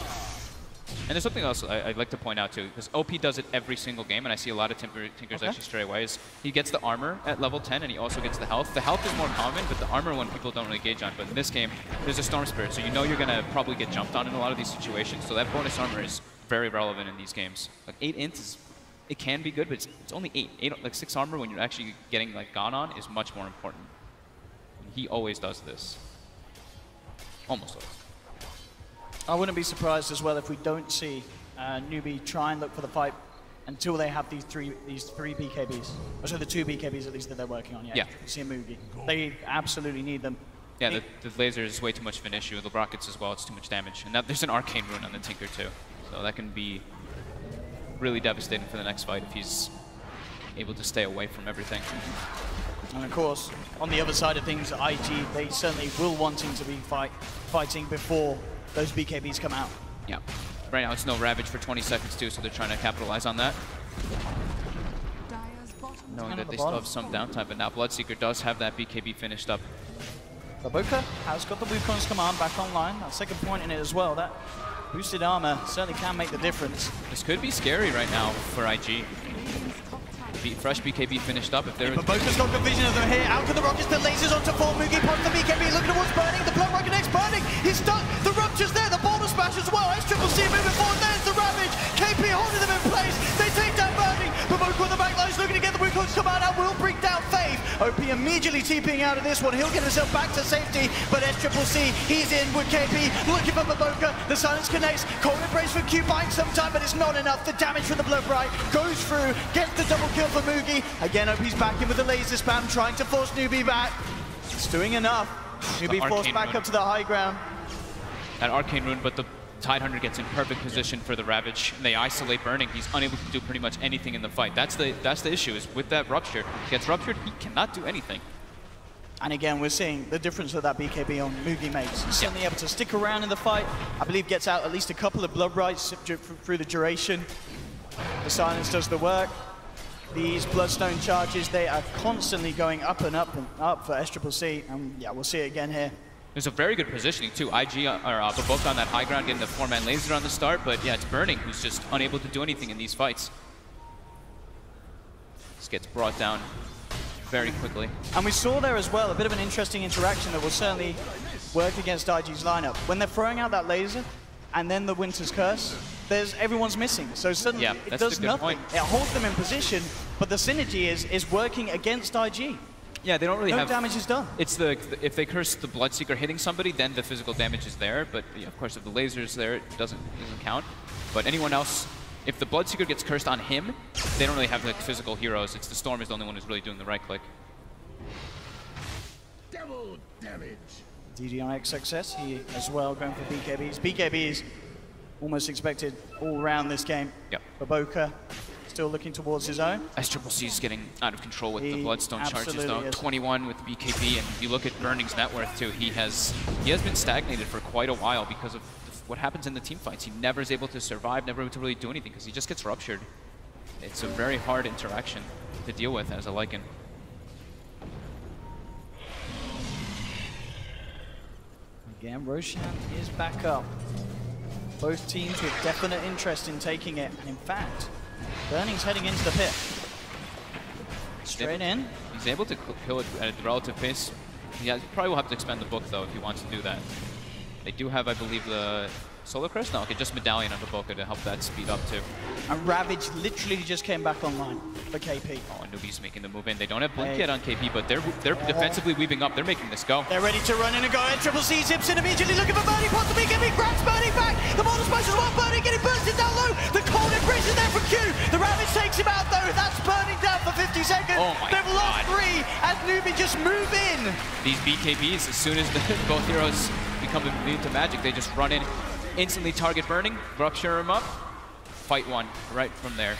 And there's something else I, I'd like to point out too, because O P does it every single game, and I see a lot of Tinker, Tinkers okay. actually stray away, is he gets the armor at level ten, and he also gets the health. The health is more common, but the armor one people don't really gauge on. But in this game, there's a Storm Spirit, so you know you're going to probably get jumped on in a lot of these situations. So that bonus armor is very relevant in these games. Like eight ints, is, it can be good, but it's, it's only eight. eight. Like six armor when you're actually getting like gone on is much more important. And he always does this. Almost always. I wouldn't be surprised as well if we don't see uh, Newbee try and look for the fight until they have these three these three B K Bs. Or so the two B K Bs at least that they're working on. Yeah. yeah. You see a Moogie. They absolutely need them. Yeah, the, the laser is way too much of an issue. The rockets as well, it's too much damage. And now there's an Arcane Rune on the Tinker too. So that can be really devastating for the next fight if he's able to stay away from everything. And of course, on the other side of things, I G, they certainly will wanting to be fight, fighting before those B K Bs come out. Yeah. Right now it's no Ravage for twenty seconds too, so they're trying to capitalize on that. Knowing that they still have some downtime, but now Bloodseeker does have that B K B finished up. Babuka has got the Wukong's command back online. That second point in it as well. That boosted armor certainly can make the difference. This could be scary right now for I G. Fresh B K B finished up. If they're yeah, but Boca's got good vision of them here. Out to the rockets, the lasers onto four. Moogie pops the B K B. Looking at what's burning. The blood rocket next burning. He's stuck. The rupture's there. The boulder smash as well. It's triple C moving forward. There's the Ravage. K P holding them in place. They take down burning. But Moogie on the back lines looking to get the Wukong's come out. That will bring down Fave. O P immediately TPing out of this one. He'll get himself back to safety. But it's triple C. He's in with K P. Looking for Baboka. The silence connects. Cold embrace from Q buying some time, but it's not enough. The damage from the blood right goes through. Gets the double kill for Moogie. Again, O P's back in with the laser spam, trying to force Newbee back. It's doing enough. Newbee forced back rune. Up to the high ground. That Arcane Rune, but the Tidehunter gets in perfect position for the Ravage, and they isolate Burning. He's unable to do pretty much anything in the fight. That's the that's the issue, is with that Rupture. He gets Ruptured, he cannot do anything. And again, we're seeing the difference that that B K B on Moogie makes. He's certainly yeah. able to stick around in the fight. I believe gets out at least a couple of blood rights through the duration. The silence does the work. These Bloodstone charges, they are constantly going up and up and up for S C C C. And yeah, we'll see it again here. There's a very good positioning too. I G are uh, both on that high ground, getting the four-man laser on the start, but yeah, it's Burning who's just unable to do anything in these fights. This gets brought down very quickly. And we saw there as well a bit of an interesting interaction that will certainly work against I G's lineup. When they're throwing out that laser, and then the Winter's Curse, there's everyone's missing. So suddenly yeah, it does nothing. Point. It holds them in position, but the synergy is is working against I G. Yeah, they don't really no have... No damage is done. It's the, if they curse the Bloodseeker hitting somebody, then the physical damage is there, but yeah, of course if the laser is there, it doesn't, doesn't count. But anyone else, if the Bloodseeker gets cursed on him, they don't really have like physical heroes. It's the Storm is the only one who's really doing the right click. Double damage. D D I X X S, he as well going for B K Bs. B K Bs almost expected all round this game. Yep. Baboka still looking towards his own. S C C C is getting out of control with he the Bloodstone charges though. Is. twenty-one with B K B, and if you look at Burning's net worth too, he has he has been stagnated for quite a while because of what happens in the team fights. He never is able to survive, never able to really do anything because he just gets ruptured. It's a very hard interaction to deal with as a Lycan. Again, Roshan is back up. Both teams with definite interest in taking it. And in fact, Burning's heading into the pit. Straight in. He's able to kill it at a relative pace. He has, probably will have to expend the book, though, if he wants to do that. They do have, I believe, the Solo Crest? No, okay, just Medallion under Boca to help that speed up too. And Ravage literally just came back online for K P. Oh, and Newbee's making the move in. They don't have Blink hey. yet on K P, but they're they're oh. defensively weaving up. They're making this go. They're ready to run in and go. And Triple C zips in immediately, looking for Birdie, possibly getting grabs Birdie back. The Mortal Smash is one, Birdie getting bursted down low. The Golden Bridge is there for Q. The Ravage takes him out though. That's burning down for fifty seconds. Oh my They've God. lost three as Newbee just move in. These B K Bs, as soon as the, both heroes become immune to magic, they just run in. Instantly target burning, rupture him up, fight one right from there.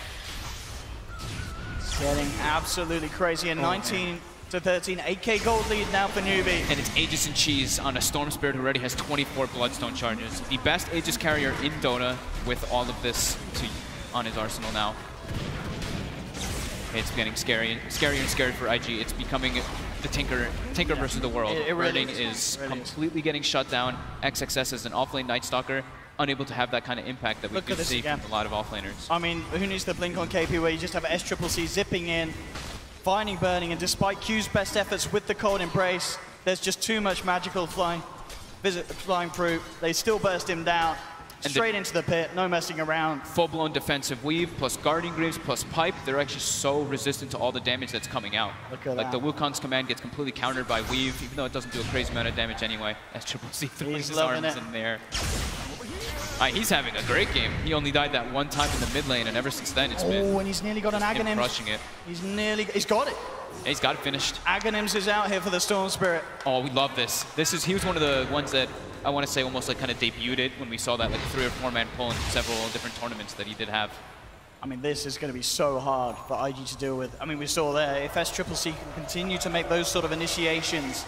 It's getting absolutely crazy, and oh, nineteen to thirteen, eight K gold lead now for Newbee. And it's Aegis and Cheese on a Storm Spirit who already has twenty-four Bloodstone charges. The best Aegis carrier in Dota with all of this to, on his arsenal now. It's getting scary, scarier and scarier for I G. It's becoming the Tinker, Tinker yeah. versus the world. It, it really Redding is, is really completely is. getting shut down. X X S is an offlane Night Stalker, unable to have that kind of impact that we could see yeah. from a lot of offlaners. I mean, who needs to Blink on K P where you just have S C C C zipping in, finding Burning, and despite Q's best efforts with the Cold Embrace, there's just too much magical flying, visit, flying through. They still burst him down. Straight the into the pit, no messing around. Full-blown defensive weave, plus Guardian Greaves, plus Pipe. They're actually so resistant to all the damage that's coming out. Look at like that. The Wukong's command gets completely countered by Weave, even though it doesn't do a crazy amount of damage anyway. As Triple C throws his arms it. in there. Uh, he's having a great game. He only died that one time in the mid lane, and ever since then it's oh, been... Oh, and he's nearly got an Aghanim's. Rushing it. He's nearly... He's got it. Yeah, he's got it finished. Aghanim's is out here for the Storm Spirit. Oh, we love this. This is... He was one of the ones that... I want to say almost like kind of debuted it when we saw that like three or four man pull in several different tournaments that he did have. I mean, this is going to be so hard for I G to deal with. I mean, we saw there, if S C C C can continue to make those sort of initiations,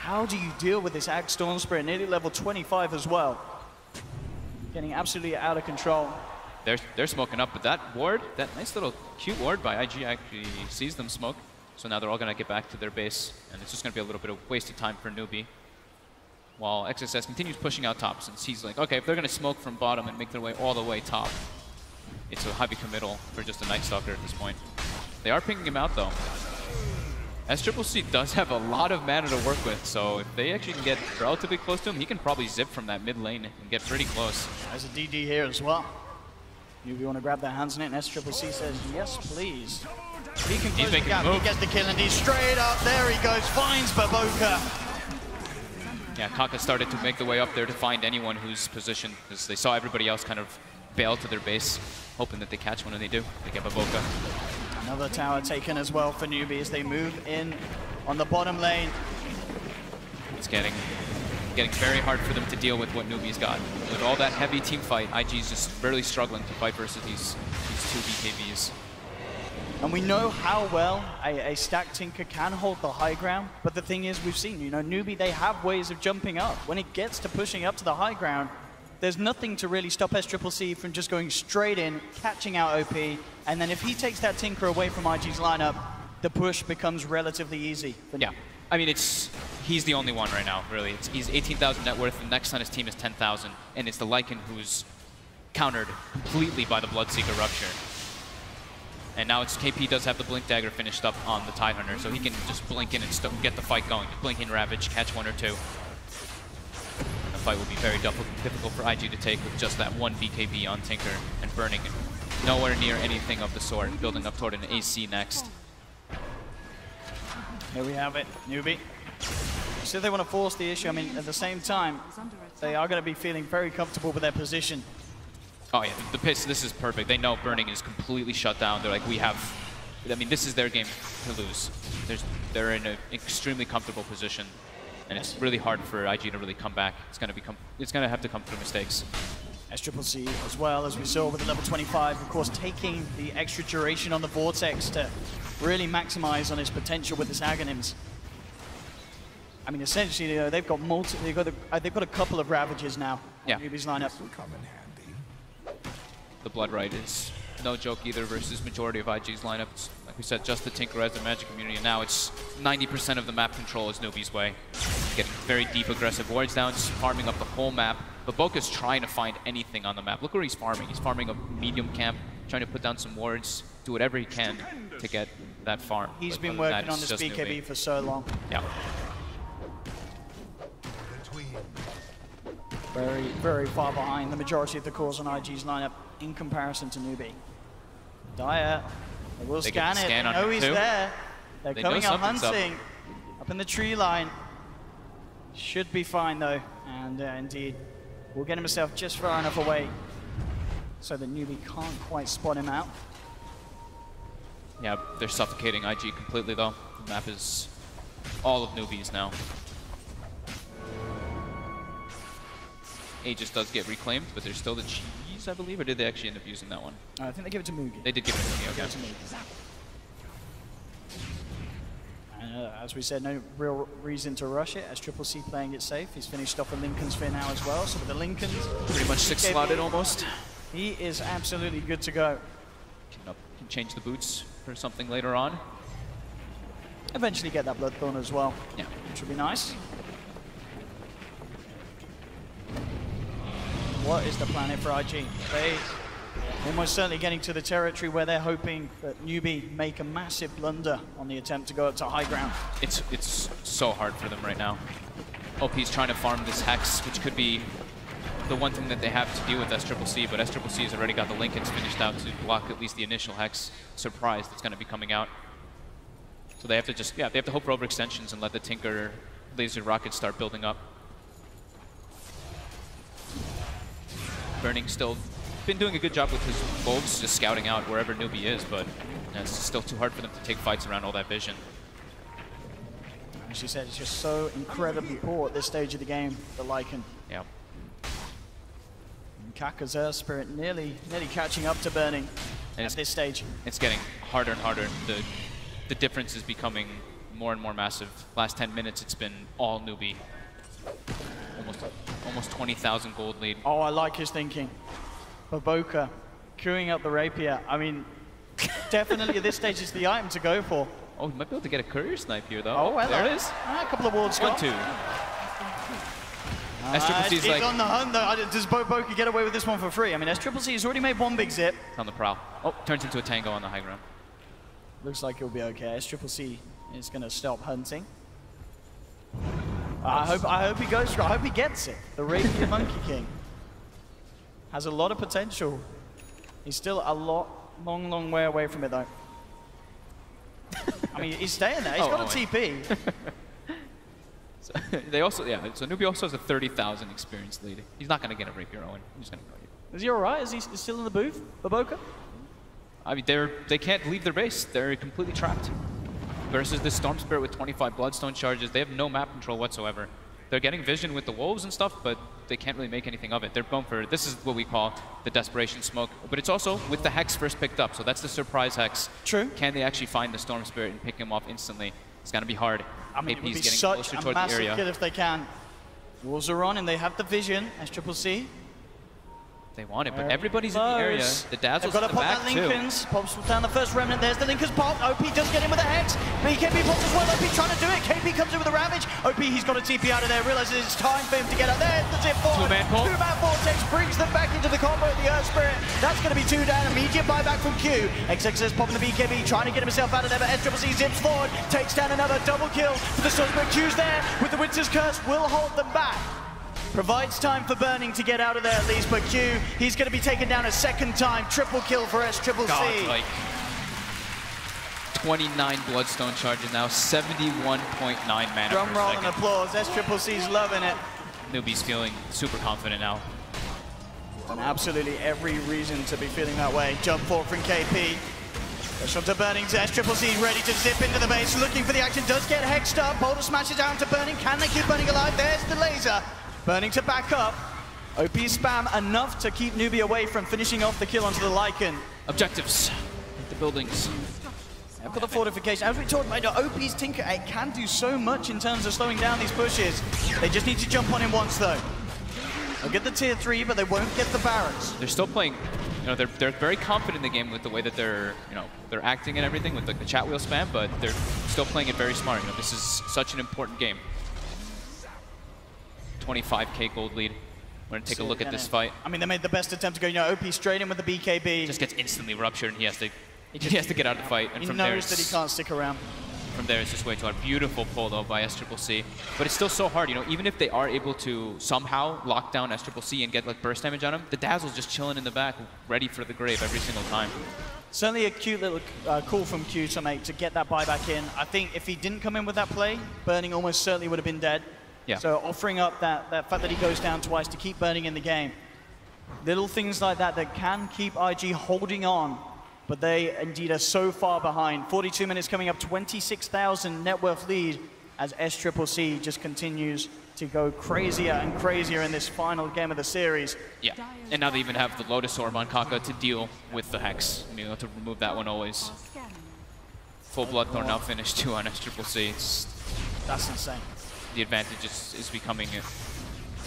how do you deal with this Ag Storm Spirit, nearly level twenty-five as well? Getting absolutely out of control. They're, they're smoking up, but that ward, that nice little cute ward by I G actually sees them smoke. So now they're all going to get back to their base, and it's just going to be a little bit of wasted time for Newbee. While X S S continues pushing out top, since he's like, okay, if they're going to smoke from bottom and make their way all the way top, it's a heavy committal for just a Night Stalker at this point. They are pinging him out, though. S C C C does have a lot of mana to work with, so if they actually can get relatively close to him, he can probably zip from that mid lane and get pretty close. There's a D D here as well. You want to grab their hands in it, and S C C C says, yes, please. He can close the gap, he gets the kill, and he's straight up. There he goes, finds Baboka. Yeah, Kaka started to make the way up there to find anyone who's positioned, because they saw everybody else kind of bail to their base, hoping that they catch one, and they do. They get Baboka. Another tower taken as well for Newbee as they move in on the bottom lane. It's getting getting very hard for them to deal with what Newbee's got. With all that heavy team fight, I G's just barely struggling to fight versus these, these two B K Bs. And we know how well a, a stacked Tinker can hold the high ground, but the thing is, we've seen, you know, Newbee, they have ways of jumping up. When it gets to pushing up to the high ground, there's nothing to really stop S C C C from just going straight in, catching out O P, and then if he takes that Tinker away from I G's lineup, the push becomes relatively easy. Yeah, I mean, it's he's the only one right now, really. It's, he's eighteen thousand net worth, and next on his team is ten thousand, and it's the Lycan who's countered completely by the Bloodseeker Rupture. And now it's K P does have the Blink Dagger finished up on the Tidehunter, so he can just blink in and still get the fight going. Blink in, Ravage, catch one or two. The fight will be very difficult for I G to take with just that one B K B on Tinker and Burning. Nowhere near anything of the sort, building up toward an A C next. Here we have it, Newbee. So they want to force the issue. I mean, at the same time, they are going to be feeling very comfortable with their position. Oh yeah, the, the piss, this is perfect. They know Burning is completely shut down. They're like, we have, I mean, this is their game to lose. There's, they're in an extremely comfortable position, and it's really hard for I G to really come back. It's gonna become, it's gonna have to come through mistakes. S C C C as well, as we saw with the level twenty-five, of course, taking the extra duration on the Vortex to really maximize on his potential with his Aghanim's. I mean, essentially, you know, they've got multi, they've got, a, they've got a couple of Ravages now. Yeah. Newbee's lineup. The Blood Rite is no joke either versus majority of I G's lineups. Like we said, just the Tinker as the Magic community, and now it's ninety percent of the map control is Newbee's way. Getting very deep aggressive wards down, farming up the whole map. But Boca's trying to find anything on the map. Look where he's farming. He's farming a medium camp, trying to put down some wards, do whatever he can to get that farm. He's but been working that, on this B K B Newbee. for so long. Yeah. Very, very far behind the majority of the cores on I G's lineup in comparison to Newbee. Dire, they will they scan, scan it. They know he's too. there. They're they coming up hunting up. up in the tree line. Should be fine though, and uh, indeed, will get himself just far enough away so that Newbee can't quite spot him out. Yeah, they're suffocating I G completely though. The map is all of Newbee's now. Aegis does get reclaimed, but there's still the cheese, I believe, or did they actually end up using that one? Uh, I think they gave it to Moogie. They did give it to Moogie, okay. It to Moogie. And, uh, as we said, no real reason to rush it, as Triple C playing it safe. He's finished off a Lincoln sphere now as well, so with the Lincolns... Pretty much six-slotted almost. He is absolutely good to go. Can, can change the boots for something later on. Eventually get that Bloodthorn as well, yeah, which would be nice. What is the plan for I G? They almost certainly getting to the territory where they're hoping that Newbee make a massive blunder on the attempt to go up to high ground. It's it's so hard for them right now. O P's trying to farm this Hex, which could be the one thing that they have to deal with S C C C, but S C C C has already got the Lincolns finished out to block at least the initial Hex surprise that's going to be coming out. So they have to just, yeah, they have to hope for overextensions and let the Tinker laser rockets start building up. Burning still been doing a good job with his bulbs, just scouting out wherever Newbee is, but yeah, it's still too hard for them to take fights around all that vision. As you said, it's just so incredibly poor at this stage of the game, the Lycan. Yeah. And Kaka's Earth Spirit nearly, nearly catching up to Burning and at this stage. It's getting harder and harder. The, the difference is becoming more and more massive. Last ten minutes, it's been all Newbee. Almost, almost twenty thousand gold lead. Oh, I like his thinking. Baboka, queuing up the Rapier. I mean, definitely at this stage it's the item to go for. Oh, he might be able to get a courier snipe here, though. Oh, well, there it is. Ah, a couple of wards. One, two. Uh, S C C C's like, on the hunt, though. Does Baboka get away with this one for free? I mean, S C C C has already made one big zip. It's on the prowl. Oh, turns into a tango on the high ground. Looks like he'll be okay. S C C C is going to stop hunting. I hope, I hope he goes for it. I hope he gets it. The Rapier Monkey King has a lot of potential. He's still a lot, long, long way away from it, though. I mean, he's staying there. He's oh, got oh, a T P. So, they also, yeah, so Newbee also has a thirty thousand experience lead. He's not going to get a Rapier, Owen. He's going to go here. Is he all right? Is he still in the booth, Baboka? I mean, they're, they can't leave their base. They're completely trapped. Versus this Storm Spirit with twenty-five Bloodstone charges. They have no map control whatsoever. They're getting vision with the wolves and stuff, but they can't really make anything of it. They're bummed for, this is what we call the desperation smoke. But it's also with the Hex first picked up, so that's the surprise Hex. True. Can they actually find the Storm Spirit and pick him off instantly? It's going to be hard. I mean, A P's it would be getting such closer a massive the area. Kill if they can. Wolves are on and they have the vision, S C C C. They want it, but everybody's close in the area. The Dazzle's got to pop back that Lincoln's. Too. Pops down the first remnant. There's the Lincoln's pop. O P does get in with a Hex. B K B pops as well. O P trying to do it. K P comes in with a Ravage. O P, he's got a T P out of there. Realizes it's time for him to get up there. That's it forward. Two-man pull. Two-man vortex brings them back into the combo of the Earth Spirit. That's going to be two down. Immediate buyback from Q. X X S popping the B K B, trying to get himself out of there. But S C C C zips forward. Takes down another double kill. The Storm Spirit Q's there with the Winter's Curse. Will hold them back. Provides time for Burning to get out of there at least, but Q, he's going to be taken down a second time. Triple kill for S C C C. God, like twenty-nine Bloodstone charges now, seventy-one point nine mana. Drum roll and applause. S C C C's loving it. Newbee's feeling super confident now. And absolutely every reason to be feeling that way. Jump forward from K P. Shot to Burning. S C C C ready to zip into the base, looking for the action. Does get hexed up. Boulder smashes down to Burning. Can they keep Burning alive? There's the laser. Burning to back up. O P spam enough to keep Newbee away from finishing off the kill onto the Lycan. Objectives. Hit the buildings. I've got the fortification. As we talked about, O P's Tinker, it can do so much in terms of slowing down these pushes. They just need to jump on him once, though. They'll get the tier three, but they won't get the barracks. They're still playing. You know, they're they're very confident in the game with the way that they're you know they're acting and everything with like the chat wheel spam, but they're still playing it very smart. You know, this is such an important game. twenty-five K gold lead. We're gonna take so, a look at this it. fight. I mean, they made the best attempt to go. You know, O P straight in with the B K B. Just gets instantly ruptured, and he has to. He, just, he has to get out of the fight. And he from knows there that he can't stick around. From there, it's just way too hard. Beautiful pull, though, by S C C C. But it's still so hard, you know, even if they are able to somehow lock down S C C C and get, like, burst damage on him, the Dazzle's just chilling in the back, ready for the grave every single time. Certainly a cute little uh, call from Q to make to get that buyback in. I think if he didn't come in with that play, Burning almost certainly would have been dead. Yeah. So offering up that, that fact that he goes down twice to keep Burning in the game. Little things like that that can keep I G holding on, but they indeed are so far behind. forty-two minutes coming up, twenty-six thousand net worth lead as S C C C just continues to go crazier and crazier in this final game of the series. Yeah, and now they even have the Lotus Orb on Kaka to deal with the Hex. You know, to remove that one always. Full Bloodthorn now finished too on S C C C. It's, that's insane. The advantage is, is becoming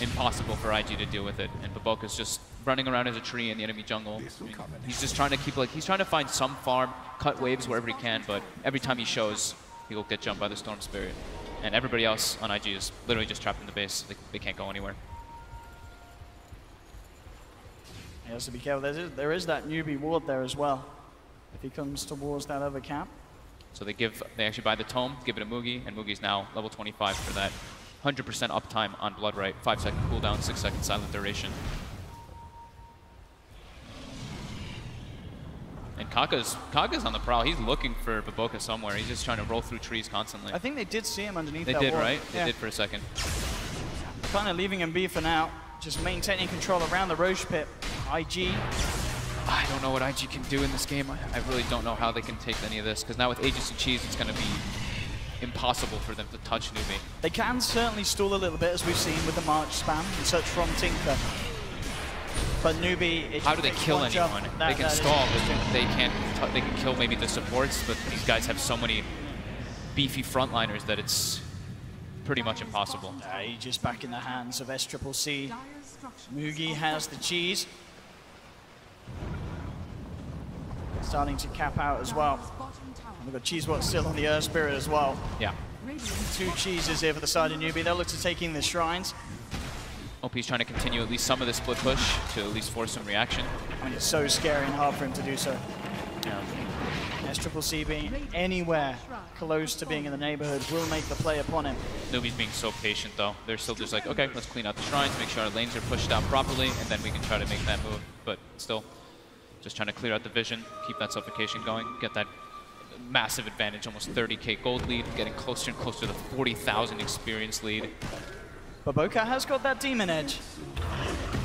impossible for I G to deal with it, and Baboka's just running around as a tree in the enemy jungle. I mean, he's just trying to keep, like, he's trying to find some farm, cut waves wherever he can, but every time he shows, he'll get jumped by the Storm Spirit. And everybody else on I G is literally just trapped in the base. They, they can't go anywhere. You have to be careful. There is, there is that Newbee ward there as well, if he comes towards that other camp. So they give, they actually buy the Tome, give it a Moogie, and Moogie's now level twenty-five for that. one hundred percent uptime on Bloodright, five second cooldown, six second silent duration. And Kaka's, Kaka's on the prowl. He's looking for Baboka somewhere. He's just trying to roll through trees constantly. I think they did see him underneath they that They did, wall. right? They yeah. did for a second. Kind of leaving him be for now. Just maintaining control around the Roche pit. I G. I don't know what I G can do in this game. I, I really don't know how they can take any of this, because now with Agency Cheese, it's going to be impossible for them to touch Newbee. They can certainly stall a little bit, as we've seen with the March spam and such from Tinker. But Newbee, it how do they kill anyone? They that, can that stall, but they can't. They can kill maybe the supports, but these guys have so many beefy frontliners that it's pretty much impossible. Nah, he's just back in the hands of S C C C. Moogie has the cheese. Starting to cap out as well. We've got Cheese Watt still on the Earth Spirit as well. Yeah. Two cheeses here for the side of Newbee. They'll look to taking the shrines. O P's trying to continue at least some of the split push to at least force some reaction. I mean, it's so scary and hard for him to do so. Yeah. S C C C being anywhere close to being in the neighborhood will make the play upon him. Newbee's being so patient, though. They're still just like, okay, let's clean out the shrines, make sure our lanes are pushed out properly, and then we can try to make that move. But still, just trying to clear out the vision, keep that suffocation going, get that massive advantage, almost thirty K gold lead, getting closer and closer to the forty thousand experience lead. Baboka has got that demon edge.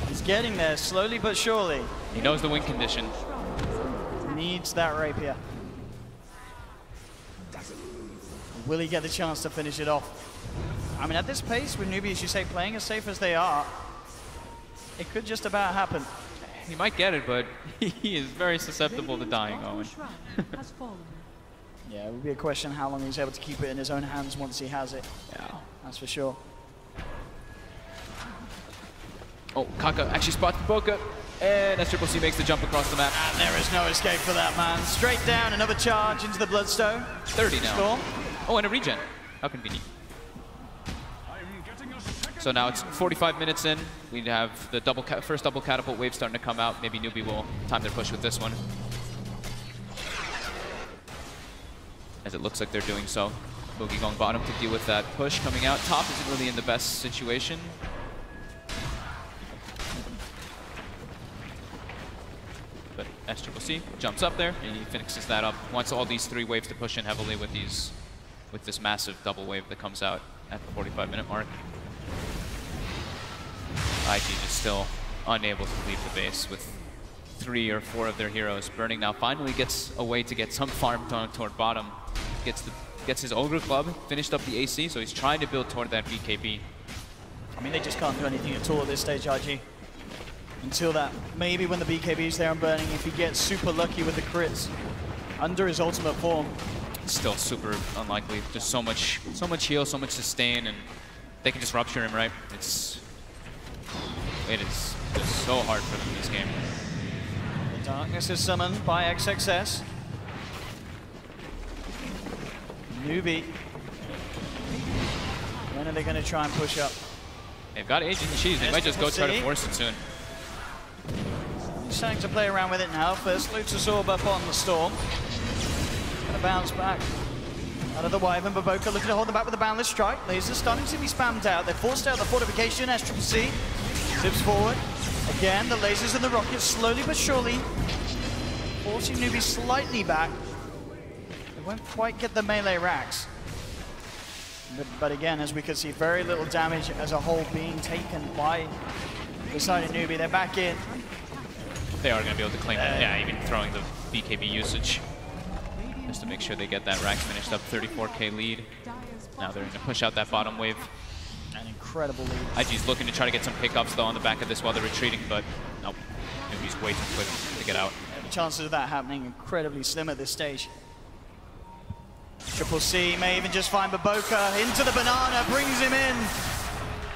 He's getting there, slowly but surely. He knows the win condition. Needs that rapier. Will he get the chance to finish it off? I mean, at this pace, with Newbee, as you say, playing as safe as they are, it could just about happen. He might get it, but he is very susceptible to dying, Owen. Yeah, it would be a question how long he's able to keep it in his own hands once he has it. Yeah, that's for sure. Oh, Kaka actually spots Baboka, and S C C C makes the jump across the map. And there is no escape for that man. Straight down, another charge into the Bloodstone. thirty now. Storm. Oh, and a regen. How convenient. So now it's forty-five minutes in. We have the double first double catapult wave starting to come out. Maybe Newbee will time their push with this one, as it looks like they're doing so. Boogie going bottom to deal with that push coming out. Top isn't really in the best situation. But S C C C jumps up there and he fixes that up. Wants all these three waves to push in heavily with these, with this massive double wave that comes out at the forty-five minute mark. I G is still unable to leave the base with three or four of their heroes. Burning now finally gets a way to get some farm toward bottom. Gets the, gets his Ogre Club, finished up the A C, so he's trying to build toward that B K B. I mean, they just can't do anything at all at this stage, I G. Until that, maybe when the B K B is there on Burning, if he gets super lucky with the crits, under his ultimate form. Still super unlikely. Just so much, so much heal, so much sustain, and they can just rupture him, right? It's, it is just so hard for them in this game. Darkness is summoned by X X S. Newbee. When are they going to try and push up? They've got Agent Cheese. They might just go try to force it soon. He's starting to play around with it now. First Lutus Orb up on the Storm. Going to bounce back. Another Wyvern, Baboka looking to hold them back with a boundless strike. Laser starting to be spammed out. They're forced out of the fortification. S C C C zips forward. Again, the lasers and the rockets slowly but surely forcing Newbee slightly back. They won't quite get the melee racks. But, but again, as we could see, very little damage as a whole being taken by the side of Newbee. They're back in. They are going to be able to claim uh, it. Yeah, even throwing the B K B usage. Just to make sure they get that rack finished up. thirty-four K lead. Now they're going to push out that bottom wave. An incredible lead. I G's looking to try to get some pickups, though, on the back of this while they're retreating, but nope. Newbee's way too quick to get out. Yeah, the chances of that happening incredibly slim at this stage. Triple C may even just find Baboka into the banana, brings him in.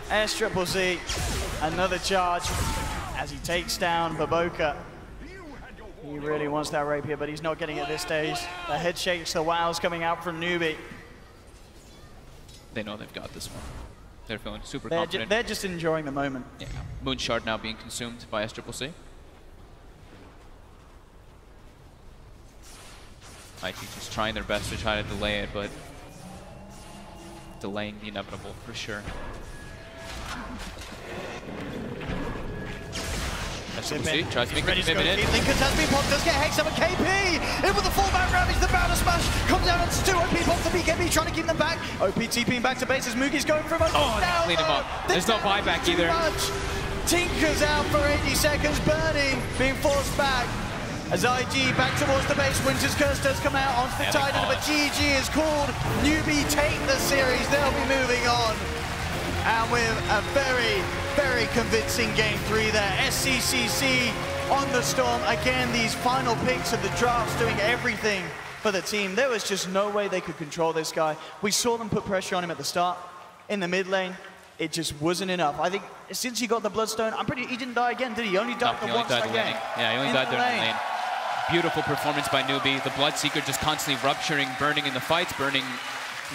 S Triple C, another charge as he takes down Baboka. He really wants that rapier, but he's not getting it at this stage. The head shakes, the wows coming out from Newbee. They know they've got this one. They're feeling super they're confident. Ju they're just enjoying the moment. Yeah. Moonshard now being consumed by S Triple C. I G just trying their best to try to delay it, but delaying the inevitable for sure. S L C tries to make it in. Lincoln has been popped, does get Hex up a K P! In with the fallback Ravage, the Battle Smash comes down onto two, O P pops the B K B, trying to keep them back. O P T P'ing back to base as Moogie's going for a moment. Oh, they clean him up. There's no buyback either. Tinker's out for eighty seconds, Burning being forced back. As I G back towards the base, Winter's Curse does come out onto the Tidehunter, but G G is called. Newbee take the series, they'll be moving on. And with a very, very convincing game three there. S C C C on the Storm. Again, these final picks of the drafts doing everything for the team. There was just no way they could control this guy. We saw them put pressure on him at the start. In the mid lane, it just wasn't enough. I think since he got the Bloodstone, I'm pretty, he didn't die again, did he? He only died no, the once died again. Winning. Yeah, he only in died the there in the lane. Beautiful performance by Newbee. The Bloodseeker just constantly rupturing, Burning in the fights. Burning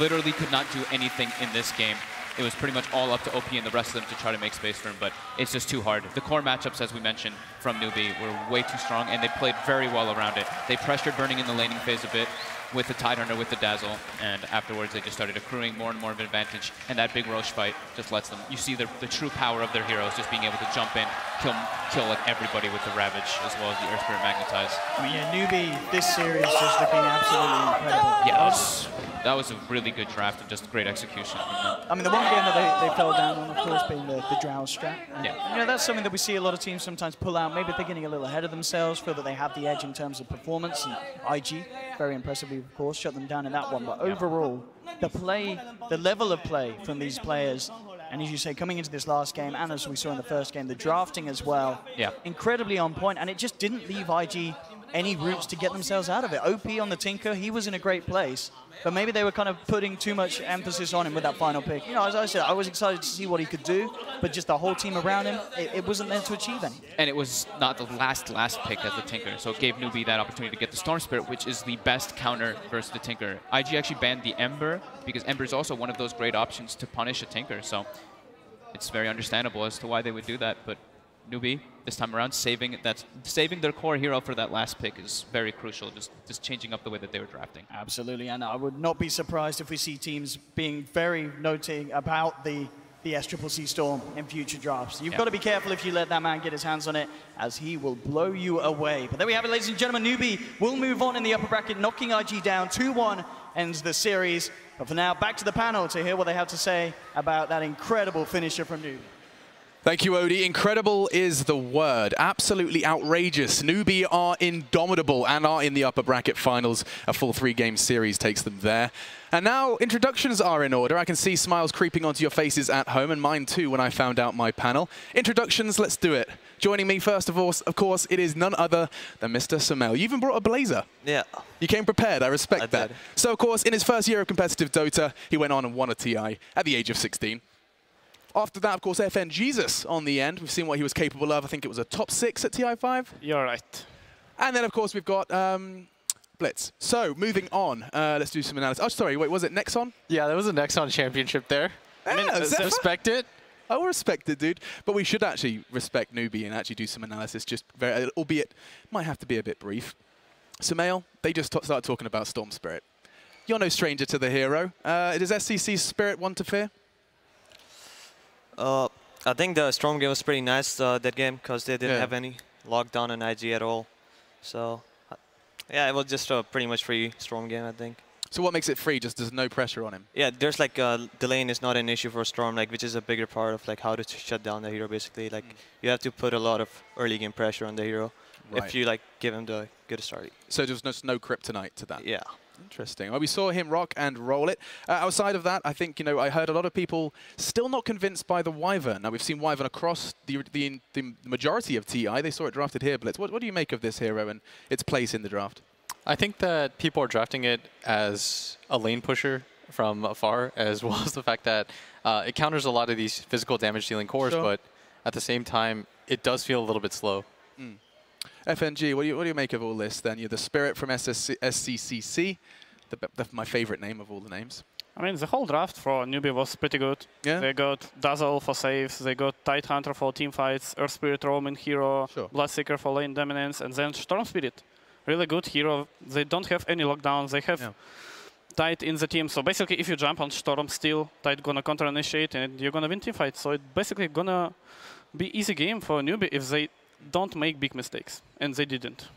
literally could not do anything in this game. It was pretty much all up to O P and the rest of them to try to make space for him, but it's just too hard. The core matchups, as we mentioned, from Newbee were way too strong, and they played very well around it. They pressured Burning in the laning phase a bit with the Tidehunter, with the Dazzle, and afterwards they just started accruing more and more of an advantage, and that big Roche fight just lets them. You see the, the true power of their heroes, just being able to jump in, kill kill like everybody with the Ravage, as well as the Earth Spirit Magnetize. I mean, yeah, Newbee, this series just looking absolutely incredible. Yeah, that was, that was a really good draft and just great execution. I mean, the one game that they, they fell down on, of course, being the, the Drow strat. Yeah. You know, that's something that we see a lot of teams sometimes pull out. Maybe they're getting a little ahead of themselves, feel that they have the edge in terms of performance, and I G, very impressively, of course, shut them down in that one. But overall, the play, the level of play from these players, and as you say, coming into this last game, and as we saw in the first game, the drafting as well, yeah, incredibly on point, and it just didn't leave I G any routes to get themselves out of it. O P on the Tinker, he was in a great place, but maybe they were kind of putting too much emphasis on him with that final pick. You know, as I said, I was excited to see what he could do, but just the whole team around him, it, it wasn't there to achieve anything. And it was not the last, last pick as the Tinker, so it gave Newbee that opportunity to get the Storm Spirit, which is the best counter versus the Tinker. I G actually banned the Ember, because Ember is also one of those great options to punish a Tinker, so it's very understandable as to why they would do that, but Newbee, this time around, saving that's saving their core hero for that last pick is very crucial. Just just changing up the way that they were drafting. Absolutely, and I would not be surprised if we see teams being very noting about the the S C C C Storm in future drafts. You've yeah. got to be careful if you let that man get his hands on it, as he will blow you away. But there we have it, ladies and gentlemen. Newbee will move on in the upper bracket, knocking I G down two one, ends the series. But for now, back to the panel to hear what they have to say about that incredible finisher from Newbee. Thank you, Odie. Incredible is the word. Absolutely outrageous. Newbee are indomitable and are in the upper bracket finals. A full three-game series takes them there. And now introductions are in order. I can see smiles creeping onto your faces at home, and mine too when I found out my panel. Introductions, let's do it. Joining me first of all, of course, it is none other than Mister Samel. You even brought a blazer. Yeah. You came prepared, I respect I that. Did. So of course, in his first year of competitive Dota, he went on and won a T I at the age of sixteen. After that, of course, F N Jesus on the end. We've seen what he was capable of. I think it was a top six at T I five. You're right. And then, of course, we've got um, Blitz. So, moving on. Uh, let's do some analysis. Oh, sorry. Wait, was it Nexon? Yeah, there was a Nexon championship there. Yeah, I mean, uh, respect it. I will respect it, dude. But we should actually respect Newbee and actually do some analysis, just very, albeit might have to be a bit brief. Samael, they just start talking about Storm Spirit. You're no stranger to the hero. Uh, does S C C's Spirit want to fear? Uh, I think the Storm game was pretty nice uh, that game because they didn't yeah. have any lockdown on I G at all. So yeah, it was just a pretty much free Storm game, I think. So what makes it free? Just there's no pressure on him. Yeah, there's like uh, delaying is not an issue for Storm, like which is a bigger part of like how to shut down the hero basically. Like mm. you have to put a lot of early game pressure on the hero right. if you like give him the good start. So there's just no kryptonite to that. Yeah. Interesting. Well, we saw him rock and roll it. Uh, outside of that, I think, you know, I heard a lot of people still not convinced by the Wyvern. Now, we've seen Wyvern across the, the, the majority of T I. They saw it drafted here, Blitz. What, what do you make of this hero and its place in the draft? I think that people are drafting it as a lane pusher from afar, as well as the fact that uh, it counters a lot of these physical damage dealing cores, sure. but at the same time, it does feel a little bit slow. Mm. F N G, what do you what do you make of all this? Then you're the Spirit from S C C C, the, the, my favorite name of all the names. I mean, the whole draft for Newbee was pretty good. Yeah. They got Dazzle for saves, they got Tidehunter for team fights, Earth Spirit Roman hero, sure. Bloodseeker for lane dominance, and then Storm Spirit, really good hero. They don't have any lockdowns. They have yeah. Tide in the team. So basically, if you jump on Storm, still Tide gonna counter initiate, and you're gonna win team fight. So it's basically gonna be easy game for Newbee if they don't make big mistakes, and they didn't.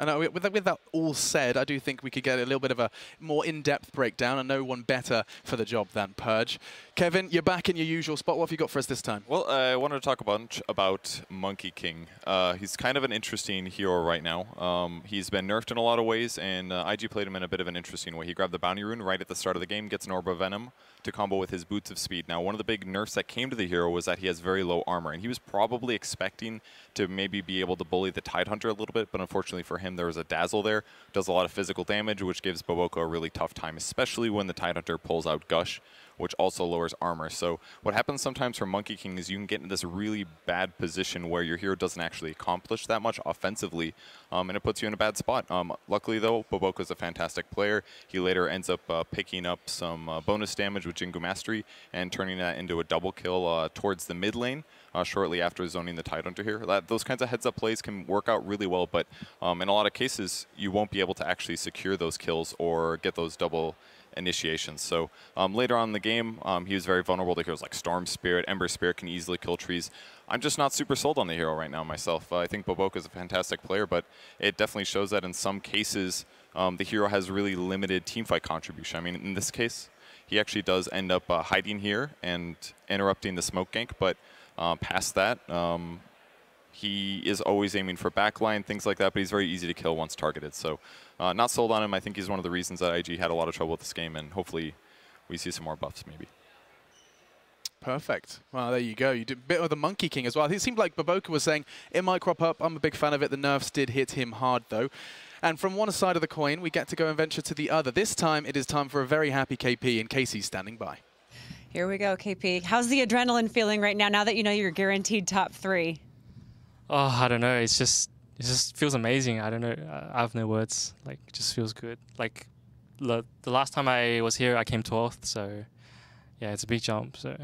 And uh, with, that, with that all said, I do think we could get a little bit of a more in-depth breakdown, and no one better for the job than Pudge. Kevin, you're back in your usual spot. What have you got for us this time? Well, uh, I wanted to talk a bunch about Monkey King. Uh, he's kind of an interesting hero right now. Um, he's been nerfed in a lot of ways, and uh, I G played him in a bit of an interesting way. He grabbed the Bounty Rune right at the start of the game, gets an Orb of Venom to combo with his Boots of Speed. Now, one of the big nerfs that came to the hero was that he has very low armor, and he was probably expecting to maybe be able to bully the Tidehunter a little bit, but unfortunately for him, there was a Dazzle there, does a lot of physical damage, which gives Boboko a really tough time, especially when the Tidehunter pulls out Gush, which also lowers armor. So what happens sometimes for Monkey King is you can get in this really bad position where your hero doesn't actually accomplish that much offensively, um, and it puts you in a bad spot. Um, luckily, though, Boboko is a fantastic player. He later ends up uh, picking up some uh, bonus damage with Jingu Mastery and turning that into a double kill uh, towards the mid lane uh, shortly after zoning the Tidehunter here. That, those kinds of heads-up plays can work out really well, but um, in a lot of cases, you won't be able to actually secure those kills or get those double initiations. So um, later on in the game, um, he was very vulnerable to heroes like Storm Spirit, Ember Spirit can easily kill trees. I'm just not super sold on the hero right now myself. Uh, I think Boboko is a fantastic player, but it definitely shows that in some cases, um, the hero has really limited teamfight contribution. I mean, in this case, he actually does end up uh, hiding here and interrupting the smoke gank, but uh, past that, um, he is always aiming for backline, things like that, but he's very easy to kill once targeted. So uh, not sold on him. I think he's one of the reasons that I G had a lot of trouble with this game, and hopefully we see some more buffs maybe. Perfect. Well, there you go. You did a bit of the Monkey King as well. It seemed like Boboko was saying, it might crop up. I'm a big fan of it. The nerfs did hit him hard, though. And from one side of the coin, we get to go and venture to the other. This time, it is time for a very happy K P, and Casey's standing by. Here we go, K P. How's the adrenaline feeling right now, now that you know you're guaranteed top three? Oh, I don't know. It's just, it just feels amazing. I don't know. I have no words. Like, it just feels good. Like, the last time I was here, I came twelfth. So, yeah, it's a big jump. So,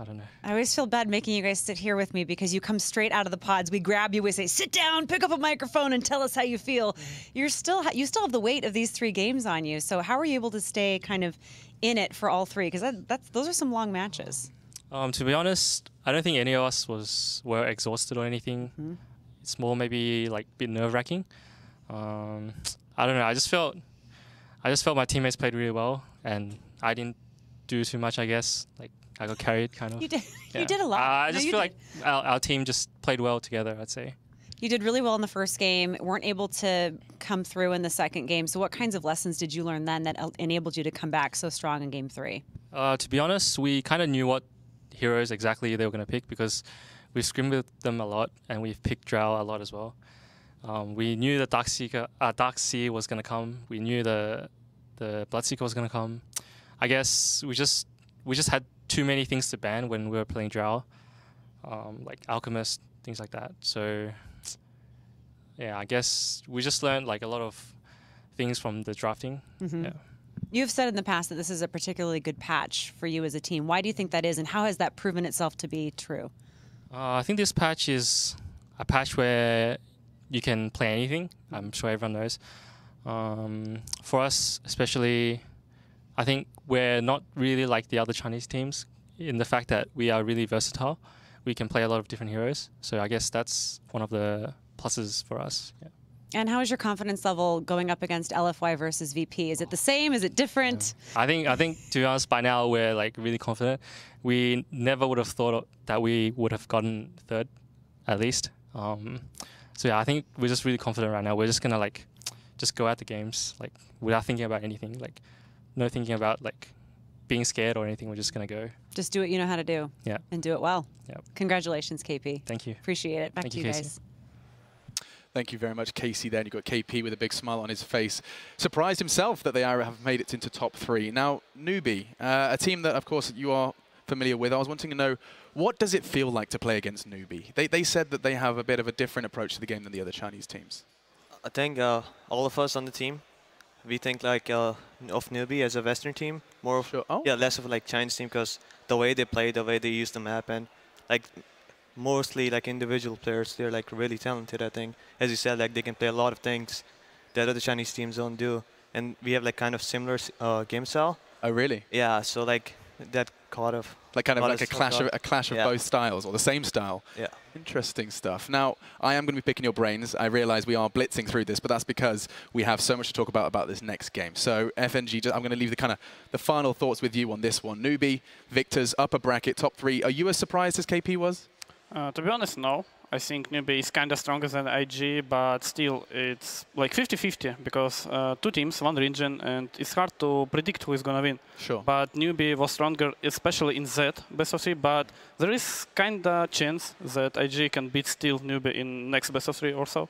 I don't know. I always feel bad making you guys sit here with me because you come straight out of the pods. We grab you, we say, sit down, pick up a microphone, and tell us how you feel. You're still, you still have the weight of these three games on you. So, how are you able to stay kind of in it for all three? Because that, that's those are some long matches. Um, to be honest, I don't think any of us was were exhausted or anything. Mm-hmm. It's more maybe like a bit nerve-wracking. Um, I don't know. I just felt, I just felt my teammates played really well, and I didn't do too much. I guess like I got carried kind of. You did. Yeah. You did a lot. Uh, I no, just feel did. like our, our team just played well together, I'd say. You did really well in the first game. Weren't able to come through in the second game. So what kinds of lessons did you learn then that enabled you to come back so strong in game three? Uh, to be honest, we kind of knew what heroes exactly they were going to pick because we've scrimmed with them a lot, and we've picked Drow a lot as well. Um, we knew that Darkseer uh, Darkseer was going to come. We knew the the Bloodseeker was going to come. I guess we just we just had too many things to ban when we were playing Drow, um, like Alchemist, things like that. So yeah, I guess we just learned like a lot of things from the drafting. Mm-hmm. Yeah. You've said in the past that this is a particularly good patch for you as a team. Why do you think that is, and how has that proven itself to be true? Uh, I think this patch is a patch where you can play anything. I'm sure everyone knows. Um, for us, especially, I think we're not really like the other Chinese teams in the fact that we are really versatile. We can play a lot of different heroes. So I guess that's one of the pluses for us. Yeah. And how is your confidence level going up against L F Y versus V P? Is it the same? Is it different? Yeah. I think, I think to be honest, by now we're like really confident. We never would have thought that we would have gotten third, at least. Um, so yeah, I think we're just really confident right now. We're just gonna like, just go at the games like without thinking about anything, like no thinking about like being scared or anything. We're just gonna go. Just do what you know how to do. Yeah. And do it well. Yeah. Congratulations, K P. Thank you. Appreciate it. Back Thank to you, you guys. Thank you very much, Casey. Then you've got K P with a big smile on his face, surprised himself that they are, have made it into top three. Now, Newbee, uh, a team that, of course, you are familiar with. I was wanting to know, what does it feel like to play against Newbee? They they said that they have a bit of a different approach to the game than the other Chinese teams. I think uh, all of us on the team, we think like uh, of Newbee as a Western team, more of sure. oh. yeah, less of like Chinese team, because the way they play, the way they use the map, and like. Mostly like individual players, they're like really talented, I think. As you said, like they can play a lot of things that other Chinese teams don't do. And we have like kind of similar uh, game style. Oh, really? Yeah, so like that caught of... Like kind of like a clash of, a clash of yeah. both styles, or the same style. Yeah. Interesting stuff. Now, I am going to be picking your brains. I realize we are blitzing through this, but that's because we have so much to talk about about this next game. So, F N G, I'm going to leave the kind of the final thoughts with you on this one. Newbee, Victor's upper bracket, top three. Are you as surprised as K P was? Uh, to be honest, no. I think Newbee is kind of stronger than I G, but still it's like fifty fifty because uh, two teams, one region, and it's hard to predict who is going to win. Sure. But Newbee was stronger, especially in that best of three, but there is kind of chance that I G can beat still Newbee in next best of three or so.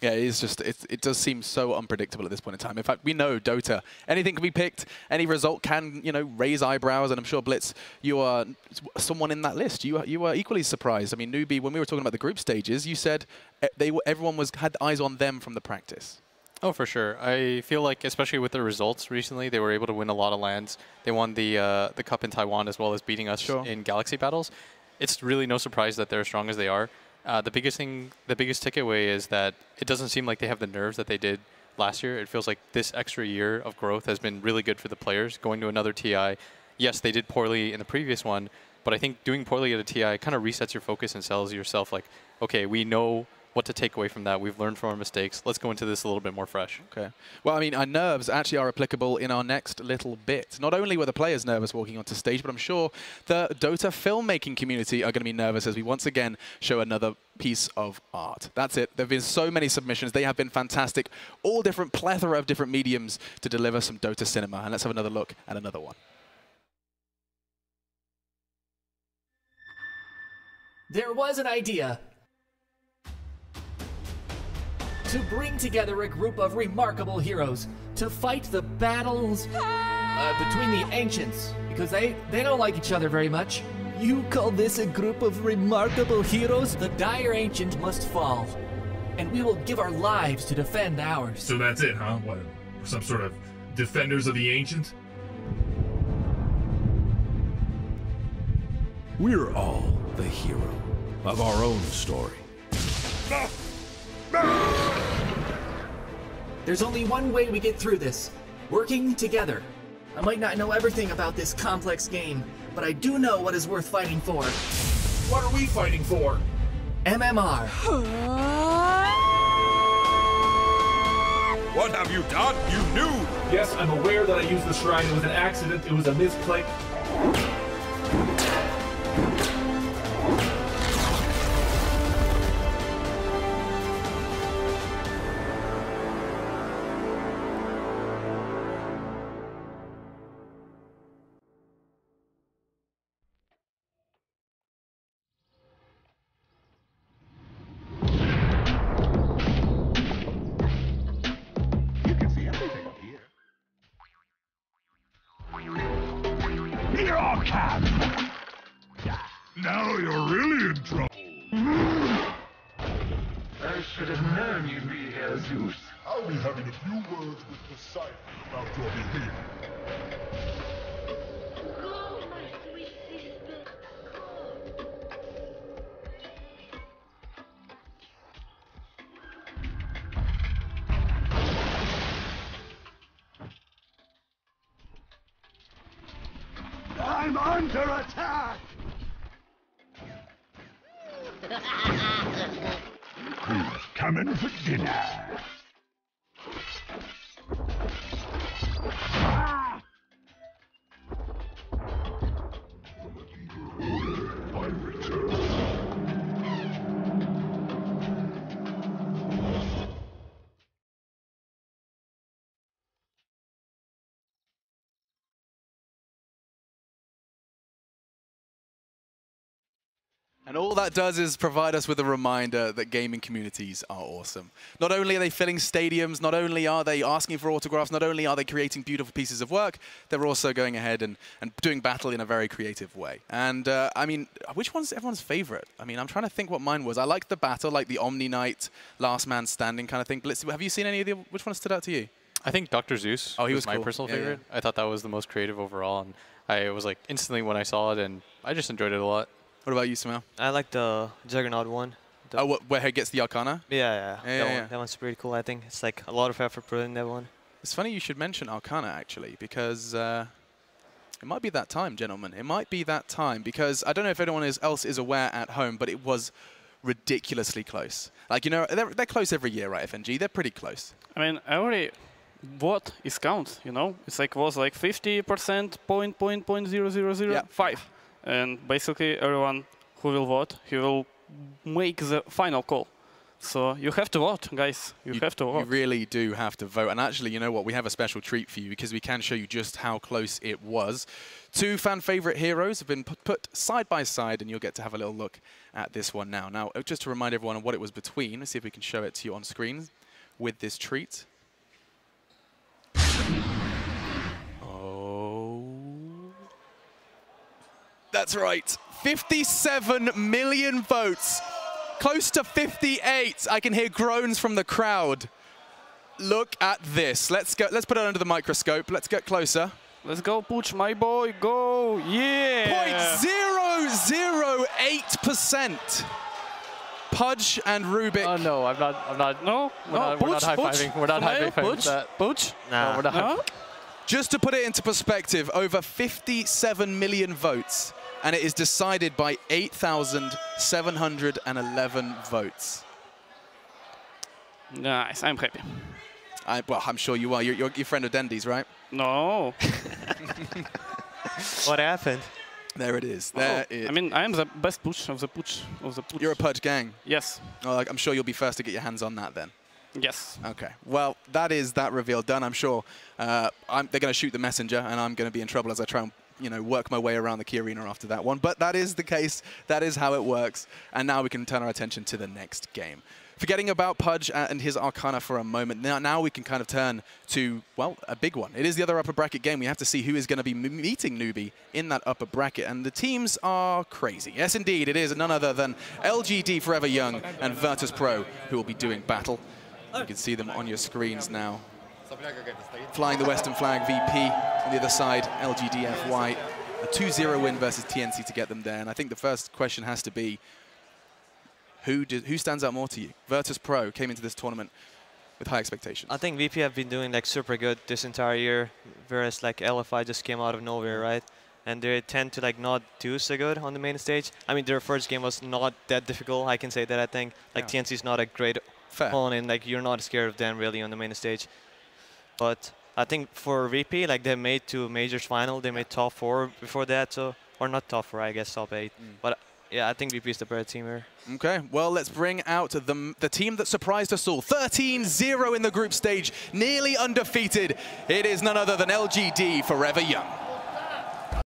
Yeah, it is just, it, it does seem so unpredictable at this point in time. In fact, we know Dota, anything can be picked, any result can, you know, raise eyebrows, and I'm sure, Blitz, you are someone in that list. You are, you are equally surprised. I mean, Newbee, when we were talking about the group stages, you said they were, everyone was had eyes on them from the practice. Oh, for sure. I feel like, especially with the results recently, they were able to win a lot of lands. They won the, uh, the cup in Taiwan as well as beating us sure. in Galaxy battles. It's really no surprise that they're as strong as they are. Uh, the biggest thing, the biggest takeaway is that it doesn't seem like they have the nerves that they did last year. It feels like this extra year of growth has been really good for the players. Going to another T I, yes, they did poorly in the previous one, but I think doing poorly at a T I kind of resets your focus and tells yourself like, okay, we know what to take away from that. We've learned from our mistakes. Let's go into this a little bit more fresh. Okay. Well, I mean, our nerves actually are applicable in our next little bit. Not only were the players nervous walking onto stage, but I'm sure the Dota filmmaking community are going to be nervous as we once again show another piece of art. That's it. There have been so many submissions. They have been fantastic. All different plethora of different mediums to deliver some Dota cinema. And let's have another look at another one. There was an idea to bring together a group of remarkable heroes to fight the battles uh, between the ancients, because they, they don't like each other very much. You call this a group of remarkable heroes? The dire ancient must fall, and we will give our lives to defend ours. So that's it, huh? What, some sort of defenders of the ancient? We're all the hero of our own story. Ah! There's only one way we get through this, working together. I might not know everything about this complex game, but I do know what is worth fighting for. What are we fighting for? M M R. What have you done? You knew! Yes, I'm aware that I used the shrine. It was an accident. It was a misclick. I'm under attack! Who's coming for dinner? Ah! Order, I return. And all that does is provide us with a reminder that gaming communities are awesome. Not only are they filling stadiums, not only are they asking for autographs, not only are they creating beautiful pieces of work, they're also going ahead and, and doing battle in a very creative way. And uh, I mean, which one's everyone's favorite? I mean, I'm trying to think what mine was. I liked the battle, like the Omni Knight, last man standing kind of thing. Blitz, have you seen any of the, which one stood out to you? I think Doctor Zeus oh, he was, was my cool. personal yeah, favorite. Yeah. I thought that was the most creative overall. And I was like instantly when I saw it, and I just enjoyed it a lot. What about you, Samuel? I like the Juggernaut one. The oh, what, where he gets the Arcana? Yeah, yeah. yeah, that, yeah, one, yeah. that one's pretty cool, I think. It's like a lot of effort put in that one. It's funny you should mention Arcana, actually, because uh, it might be that time, gentlemen. It might be that time, because I don't know if anyone is, else is aware at home, but it was ridiculously close. Like, you know, they're, they're close every year, right, F N G? They're pretty close. I mean, I already... What is count, you know? It's like, was like fifty percent, point, point, point, zero, zero, zero, yeah. five. And basically, everyone who will vote, he will make the final call. So you have to vote, guys. You, you have to vote. You really do have to vote. And actually, you know what? We have a special treat for you because we can show you just how close it was. Two fan favorite heroes have been put, put side by side, and you'll get to have a little look at this one now. Now, just to remind everyone of what it was between, let's see if we can show it to you on screen with this treat. That's right, fifty-seven million votes, close to fifty-eight. I can hear groans from the crowd. Look at this. Let's go. Let's put it under the microscope. Let's get closer. Let's go, Pudge, my boy. Go, yeah. zero point zero zero eight percent. Pudge and Rubik. Oh no, I'm not. I'm not. No, we're no, not, not high-fiving. We're not high-fiving. Pudge, nah. no, we're not. No? Just to put it into perspective, over fifty-seven million votes. And it is decided by eight thousand seven hundred eleven votes. Nice, I'm happy. I, well, I'm sure you are. You're, you're, you're friend of Dendy's, right? No. What happened? There it is. There oh, it. I mean, I am the best Pudge of the Pudge of the Pudge. You're a Pudge gang. Yes. Oh, I'm sure you'll be first to get your hands on that then. Yes. Okay. Well, that is that reveal done. I'm sure uh, I'm, they're going to shoot the messenger, and I'm going to be in trouble as I try and, you know, work my way around the key arena after that one. But that is the case. That is how it works. And now we can turn our attention to the next game. Forgetting about Pudge and his Arcana for a moment, now, now we can kind of turn to, well, a big one. It is the other upper bracket game. We have to see who is going to be meeting Newbee in that upper bracket. And the teams are crazy. Yes, indeed, it is none other than L G D Forever Young and Virtus Pro, who will be doing battle. You can see them on your screens now. Flying the Western flag, V P. On the other side, L G D F Y. A two zero win versus T N C to get them there. And I think the first question has to be, who do, who stands out more to you? Virtus Pro came into this tournament with high expectations. I think V P have been doing like super good this entire year, whereas like L F I just came out of nowhere, right? And they tend to like not do so good on the main stage. I mean, their first game was not that difficult. I can say that, I think. Like, yeah. T N C's not a great... Fair. And like you're not scared of them really on the main stage, but I think for V P, like they made two majors final, they made top four before that, so or not top four, I guess top eight. Mm. But yeah, I think V P is the better team here. Okay, well let's bring out the the team that surprised us all. thirteen zero in the group stage, nearly undefeated. It is none other than L G D Forever Young.